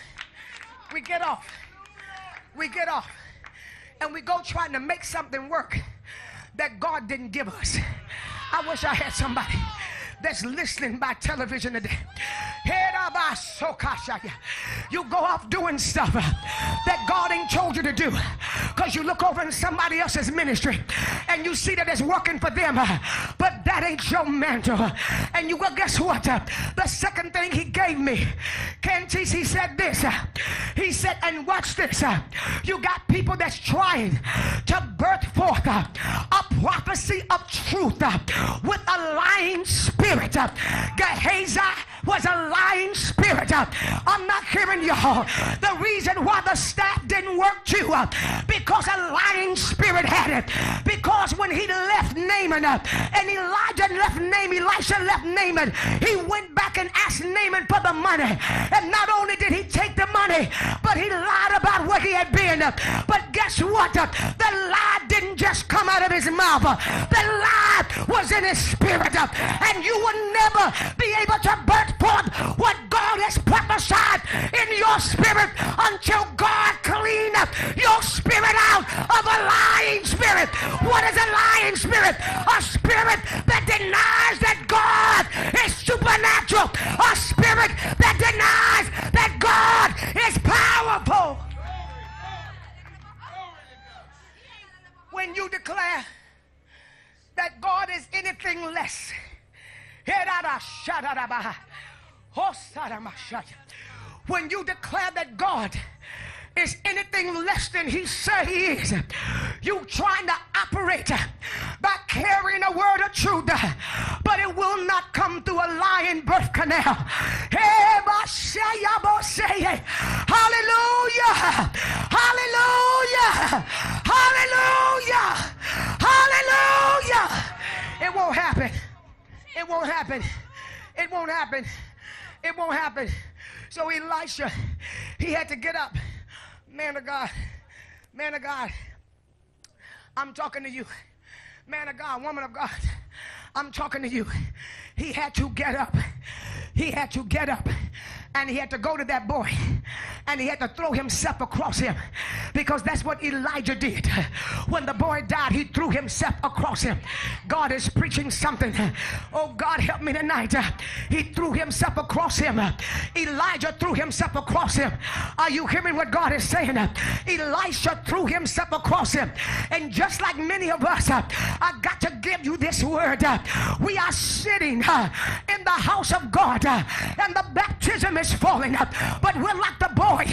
We get off. We get off. And we go trying to make something work that God didn't give us. I wish I had somebody that's listening by television today. You go off doing stuff that God ain't told you to do, because you look over in somebody else's ministry and you see that it's working for them, but that ain't your mantle. And you go, guess what? The second thing he gave me, Cantice, he said this. He said, and watch this. You got people that's trying to birth forth a prophecy of truth with a lying spirit. Gehazi was a lying spirit. I'm not hearing y'all. The reason why the staff didn't work too, because a lying spirit had it. Because when he left Naaman, and Elijah left Naaman, Elisha left Naaman, he went back and asked Naaman for the money. And not only did he take the money, but he lied about where he had been. But guess what? The lie didn't just come out of his mouth. The lie was in his spirit. And you will never be able to birth forth what God has prophesied in your spirit until God clean up your spirit out of a lying spirit. What is a lying spirit? A spirit that denies that God is supernatural. A spirit that denies that God is powerful. When you declare that God is anything less, when you declare that God is anything less than he said he is, you trying to operate by carrying a word of truth, but it will not come through a lying birth canal. Hallelujah! Hallelujah! Hallelujah! Hallelujah! It won't happen. It won't happen. It won't happen. It won't happen. So Elisha, he had to get up. Man of God, man of God, I'm talking to you. Man of God, woman of God, I'm talking to you. He had to get up. He had to get up. And he had to go to that boy, and he had to throw himself across him, because that's what Elijah did. When the boy died, he threw himself across him. God is preaching something. Oh God, help me tonight. He threw himself across him. Elijah threw himself across him. Are you hearing what God is saying? Elisha threw himself across him. And just like many of us, I got to give you this word. We are sitting in the house of God, and the baptism is falling, but we're like the boy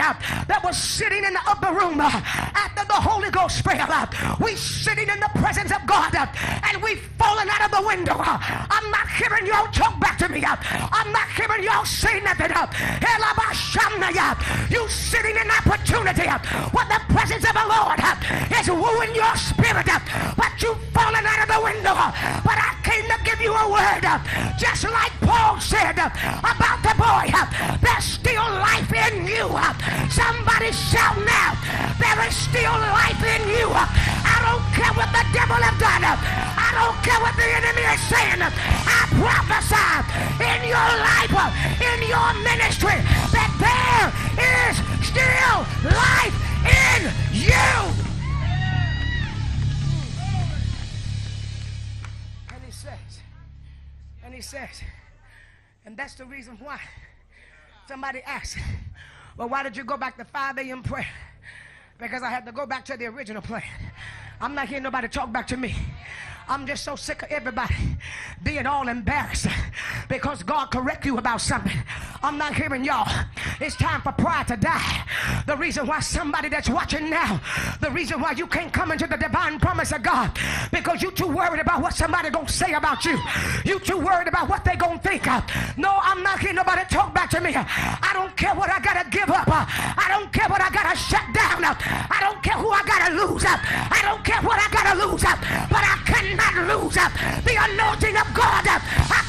that was sitting in the upper room after the Holy Ghost fell. We're sitting in the presence of God, and we've fallen out of the window. I'm not hearing y'all talk back to me. I'm not hearing y'all say nothing. You sitting in opportunity where the presence of the Lord is wooing your spirit, but you've fallen out of the window. But I came to give you a word, just like Paul said about the boy. There's still life in you. Somebody shout now. There is still life in you. I don't care what the devil have done. I don't care what the enemy is saying. I prophesy in your life, in your ministry, that there is still life in you. And he says, and that's the reason why. Somebody asked, well, why did you go back to 5 a.m. prayer? Because I had to go back to the original plan. I'm not hearing nobody talk back to me. I'm just so sick of everybody being all embarrassed because God correct you about something. I'm not hearing y'all. It's time for pride to die. The reason why somebody that's watching now, the reason why you can't come into the divine promise of God, because you too worried about what somebody gonna say about you. You too worried about what they gonna think. No, I'm not hearing nobody talk back to me. I don't care what I gotta give up. I don't care what I gotta shut down. I don't care who I gotta lose. I don't care what I gotta lose. But I cannot lose the anointing of God. I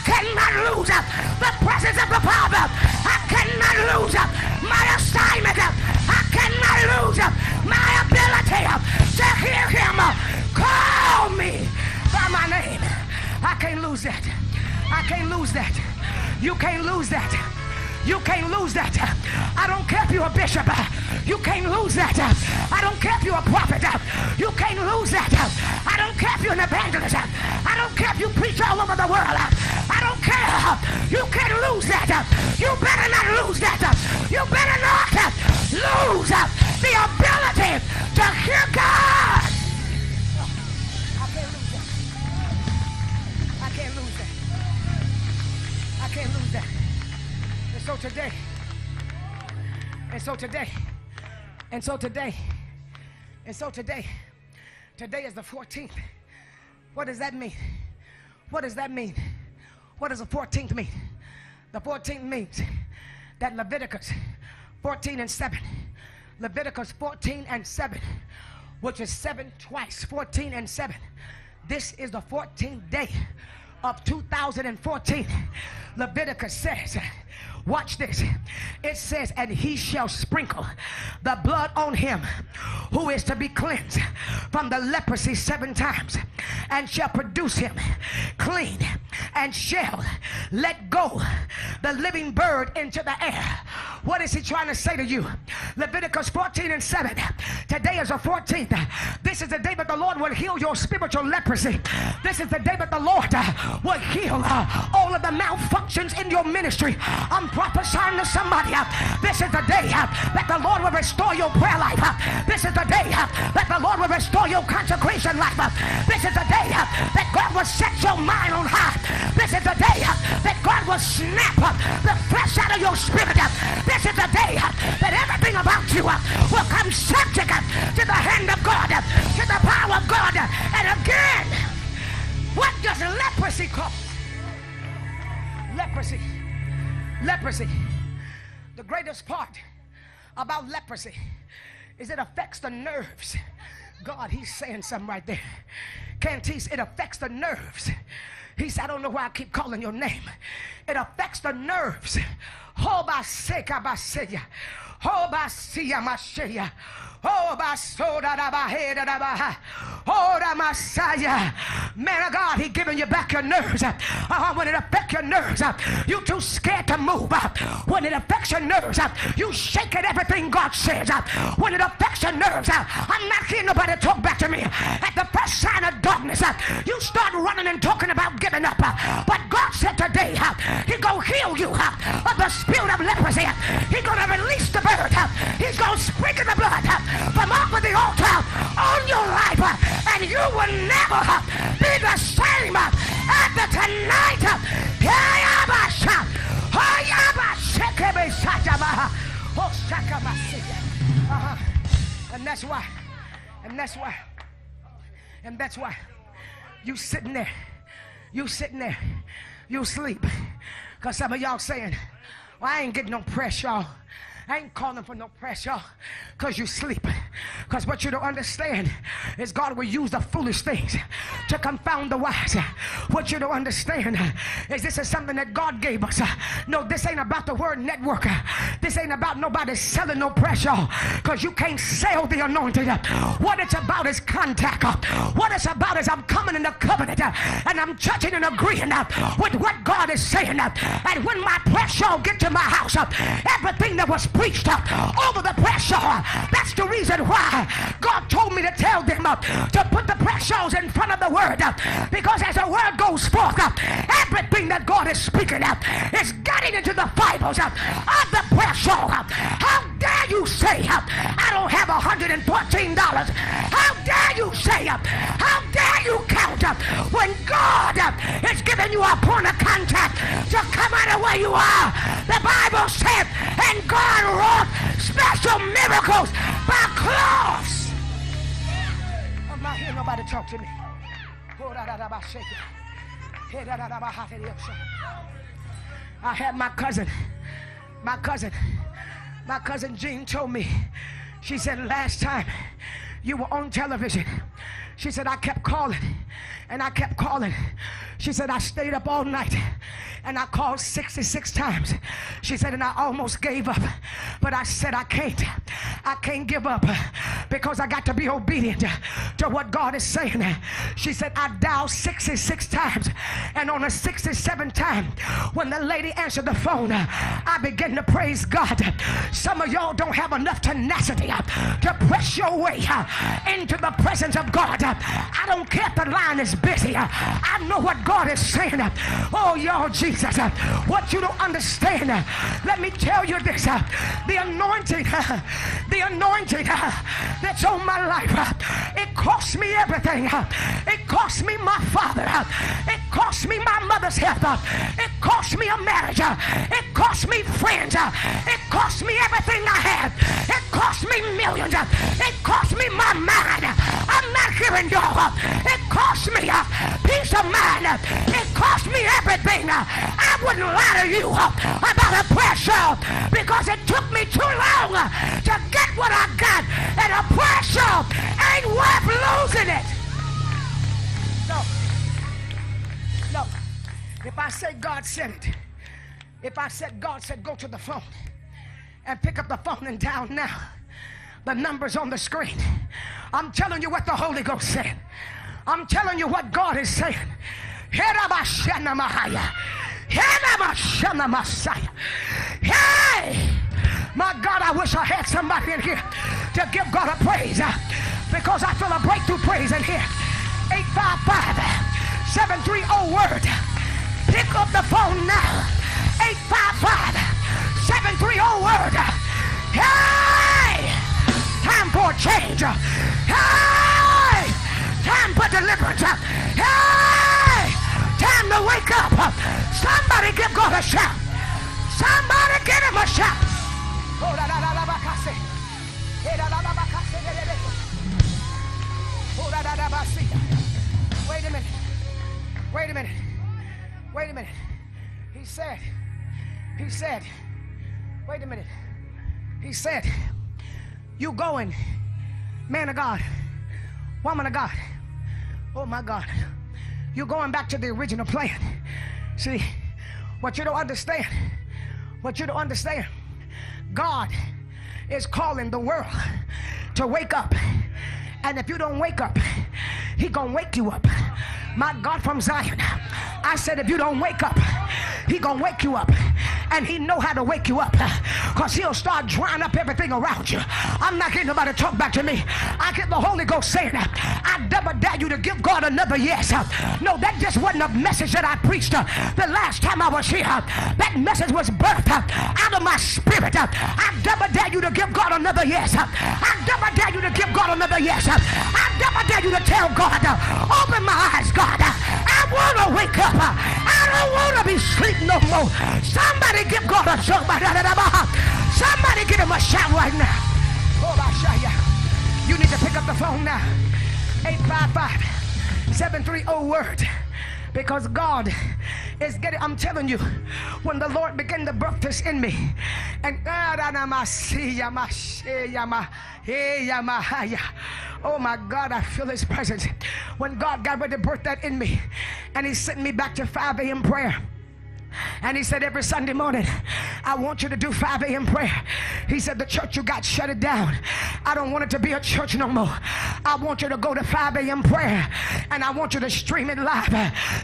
cannot lose the presence of the Father. I cannot lose my assignment. I cannot lose my ability to hear him call me. can't lose that. You can't lose that. You can't lose that. I don't care if you're a bishop. You can't lose that. I don't care if you're a prophet. You can't lose that. I don't care if you're an evangelist. I don't care if you preach all over the world. I don't care. You can't lose that. You better not lose that. You better not lose the ability to hear God. I can't lose that. I can't lose that. I can't lose that. Today is the 14th. What does that mean? What does that mean? What does the 14th mean? The 14th means that Leviticus 14 and 7, Leviticus 14 and 7, which is 7 twice, 14 and 7. This is the 14th day of 2014. Leviticus says, watch this. It says, and he shall sprinkle the blood on him who is to be cleansed from the leprosy 7 times, and shall produce him clean, and shall let go the living bird into the air. What is he trying to say to you? Leviticus 14 and 7. Today is the 14th. This is the day that the Lord will heal your spiritual leprosy. This is the day that the Lord will heal all of the malfunctions in your ministry. I'm prophesying to somebody. This is the day that the Lord will restore your prayer life. This is the day that the Lord will restore your consecration life. This is the day that God will set your mind on high. This is the day that God will snap the flesh out of your spirit. This is the day that everything about you will come subject to the hand of God, to the power of God. And again, what does leprosy cause? Leprosy. Leprosy. The greatest part about leprosy is it affects the nerves. God, he's saying something right there. Can't tease. It affects the nerves. He said, I don't know why I keep calling your name. It affects the nerves. Oh, my soul, my head, my head. Oh, that Messiah. Man of God, he giving you back your nerves. When it affects your nerves, you too scared to move. When it affects your nerves, you shaking everything God says. When it affects your nerves, I'm not hearing nobody talk back to me. At the first sign of darkness, you start running and talking about giving up. But God said today, he's going to heal you of the spirit of leprosy. He's going to release the bird. He's going to sprinkle the blood from off of the altar on your life, and you will never be the same after tonight. And that's why you sitting there, you sleep, because some of y'all saying, well, I ain't getting no press, y'all. I ain't calling for no pressure, because you sleep. Because what you don't understand is God will use the foolish things to confound the wise. What you don't understand is this is something that God gave us. No, this ain't about the Word Network. This ain't about nobody selling no pressure, because you can't sell the anointed. What it's about is contact. What it's about is I'm coming in the covenant and I'm touching and agreeing with what God is saying. And when my pressure get to my house, everything that was preached up over the pressure. That's the reason why God told me to tell them to put the pressures in front of the word, because as the word goes forth, everything that God is speaking is getting into the fibers of the pressure. How dare you say I don't have $114? How dare you say how dare you count when God is giving you a point of contact to come out of where you are? The Bible said, and God wrought special miracles by cloths. I'm not hearing nobody talk to me. I had my cousin Jean told me, she said, last time you were on television, she said, I kept calling and I kept calling. She said, I stayed up all night and I called 66 times. She said, and I almost gave up, but I said, I can't give up. because I got to be obedient to what God is saying. She said, I dialed 66 times, and on the 67th time, when the lady answered the phone, I began to praise God. Some of y'all don't have enough tenacity to press your way into the presence of God. I don't care if the line is busy. I know what God is saying. Oh, y'all, Jesus, what you don't understand, let me tell you this. The anointing that's on my life, it cost me everything. It cost me my father. It cost me my mother's health. It cost me a marriage. It cost me friends. It cost me everything I had. It cost me millions. It cost me my mind. I'm not hearing y'all. It cost me peace of mind. It cost me everything. I wouldn't lie to you about a prayer show, because it took me too long to get what I got, and a prayer show ain't worth losing it. No. If I say God said it, if I said God said go to the phone and pick up the phone and dial now, the number's on the screen. I'm telling you what the Holy Ghost said. I'm telling you what God is saying. Hey! My God, I wish I had somebody in here to give God a praise, because I feel a breakthrough praise in here. 855-730-WORD. Pick up the phone now. 855-730-WORD. Hey! Time for a change. Hey! Time for deliverance. Hey! Time to wake up. Somebody give God a shout. Somebody give him a shout. Wait a minute. He said, you going, man of God, woman of God, oh my God, you going back to the original plan. See, what you don't understand, God is calling the world to wake up. And if you don't wake up, he gonna wake you up. My God from Zion, I said, if you don't wake up, he gonna wake you up. And he know how to wake you up, because he'll start drying up everything around you. I'm not getting nobody to talk back to me. I get the Holy Ghost saying, I double dare you to give God another yes. No, that just wasn't a message that I preached the last time I was here. That message was birthed out of my spirit. I double dare you to give God another yes. I double dare you to give God another yes. I double dare you to tell God, open my eyes, God. I want to wake up. I don't want to be sleeping no more. Somebody give God a shout. Somebody give him a shout right now. Oh, Yeshaya. You need to pick up the phone now. 855-730-WORD. Because God is getting, I'm telling you, when the Lord began to birth this in me, and oh my God, I feel his presence. When God got ready to birth that in me, and he sent me back to 5 a.m. prayer. And he said, every Sunday morning, I want you to do 5 a.m. prayer. He said, the church you got, shut it down. I don't want it to be a church no more. I want you to go to 5 a.m. prayer, and I want you to stream it live.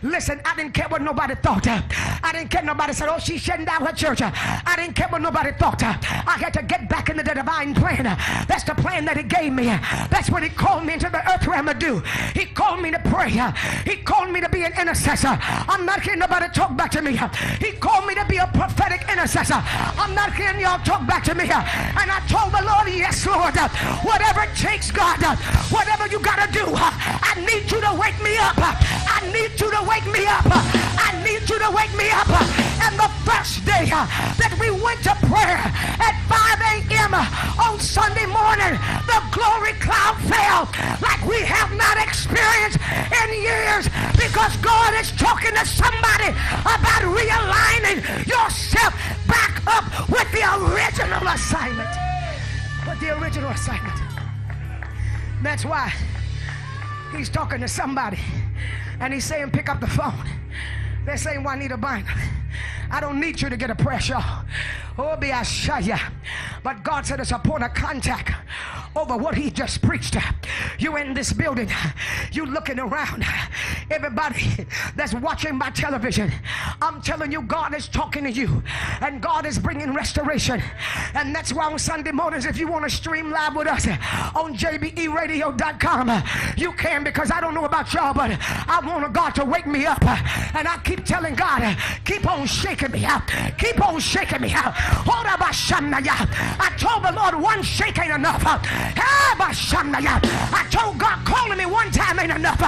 Listen, I didn't care what nobody thought. I didn't care nobody said, oh, she's shutting down her church. I didn't care what nobody thought. I had to get back into the divine plan. That's the plan that he gave me. That's what he called me into the earth realm to do. He called me to pray. He called me to be an intercessor. I'm not hearing nobody talk back to me. He called me to be a prophetic intercessor. I'm not hearing y'all talk back to me. And I told the Lord, yes, Lord, whatever it takes, God, whatever you got to do, I need you to wake me up. I need you to wake me up. I need you to wake me up. And the first day that we went to prayer at 5 a.m. on Sunday morning, the glory cloud fell like we have not experienced in years, because God is talking to somebody about realigning yourself back up with the original assignment. With the original assignment. That's why he's talking to somebody, and he's saying, pick up the phone. They're saying, Juanita Bynum, I don't need you to get a prayer show. Oh, be I shut ya. But God said it's a point of contact over what he just preached. You in this building, you looking around, everybody that's watching my television, I'm telling you, God is talking to you and God is bringing restoration. And that's why on Sunday mornings, if you want to stream live with us on jberadio.com, you can, because I don't know about y'all, but I want God to wake me up. And I keep telling God, keep on shaking me out, keep on shaking me out. I told the Lord one shake ain't enough. I told God calling me one time ain't enough.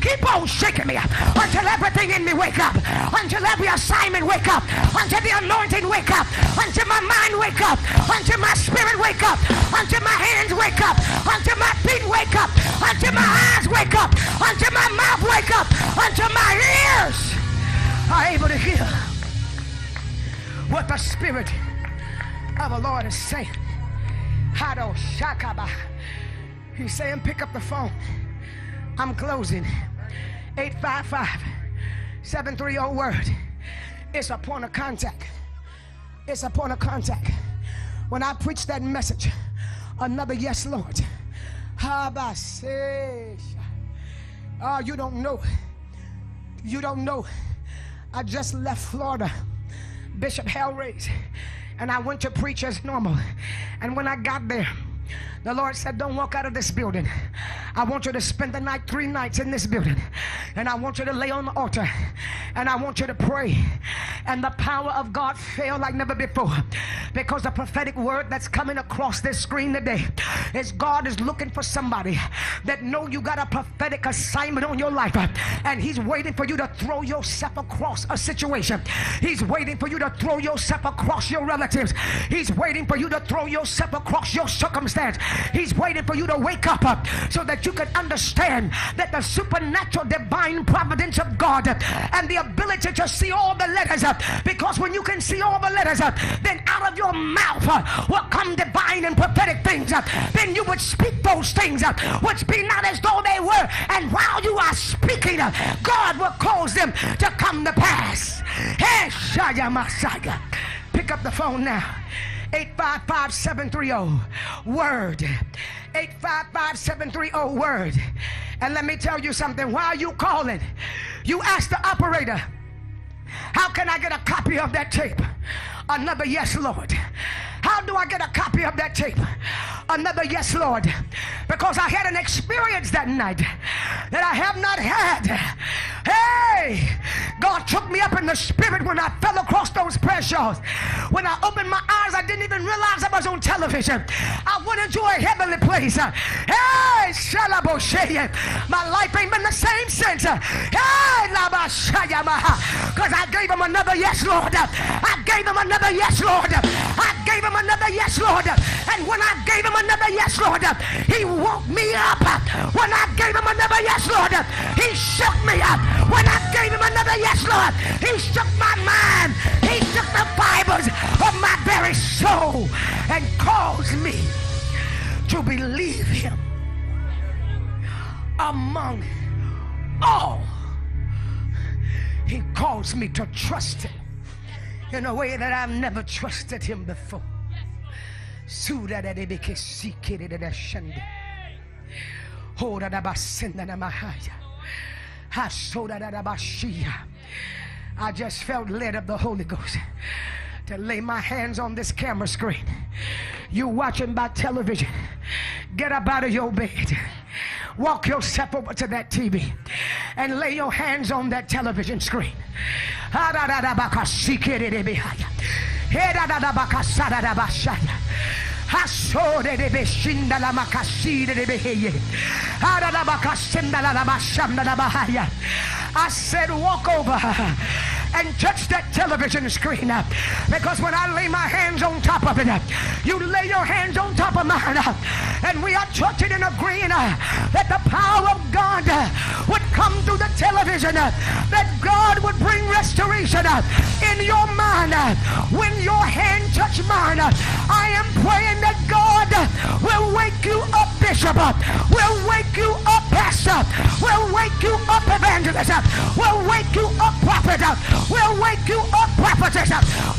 Keep on shaking me up until everything in me wake up, until every assignment wake up, until the anointing wake up, until my mind wake up, until my spirit wake up, until my hands wake up, until my feet wake up, until my eyes wake up, until my mouth wake up, until my ears are able to hear what the Spirit of the Lord is saying. Hado Shakaba. He's saying, pick up the phone. I'm closing. 855-730 word. It's a point of contact. It's a point of contact. When I preach that message, another yes, Lord. Oh, you don't know. You don't know. I just left Florida, Bishop Hellraise, and I went to preach as normal. And when I got there, the Lord said, don't walk out of this building. I want you to spend the night, 3 nights in this building. And I want you to lay on the altar. And I want you to pray. And the power of God fell like never before. Because the prophetic word that's coming across this screen today is God is looking for somebody that know you got a prophetic assignment on your life. And he's waiting for you to throw yourself across a situation. He's waiting for you to throw yourself across your relatives. He's waiting for you to throw yourself across your circumstance. He's waiting for you to wake up so that you can understand that the supernatural divine providence of God and the ability to see all the letters up. Because when you can see all the letters up, then out of your mouth will come divine and prophetic things up. Then you would speak those things up, which be not as though they were. And while you are speaking up, God will cause them to come to pass. Hey, Shaya Masaya. Pick up the phone now. 855-730 word. 855-730 word. And let me tell you something. Why are you calling? You ask the operator, how can I get a copy of that tape? Another yes, Lord. How do I get a copy of that tape? Another yes, Lord. Because I had an experience that night that I have not had. Hey, God took me up in the spirit when I fell across those prayer shawls. When I opened my eyes, I didn't even realize I was on television. I went into a heavenly place. Hey, my life ain't been the same since. Hey, because I gave him another yes, Lord. I gave him another yes, Lord. I gave him another yes, Lord. And when I gave him another yes, Lord, he woke me up. When I gave him another yes, Lord, he shook me up. When I gave him another yes, Lord, he shook my mind. He shook the fibers of my very soul and caused me to believe him among all. He caused me to trust him in a way that I've never trusted him before. I just felt led of the Holy Ghost to lay my hands on this camera screen. You watching by television, get up out of your bed. Walk yourself over to that TV and lay your hands on that television screen. I said, walk over and touch that television screen, because when I lay my hands on top of it, you lay your hands on top of mine, and we are touching and agreeing that the power of God would come through the television, that God would bring restoration in your mind. When your hand touch mine, I am praying that God will wake you up, Bishop, will wake you up, Pastor, will wake you up, Evangelist, will wake you up, Prophet, will wake you up, Prophetess.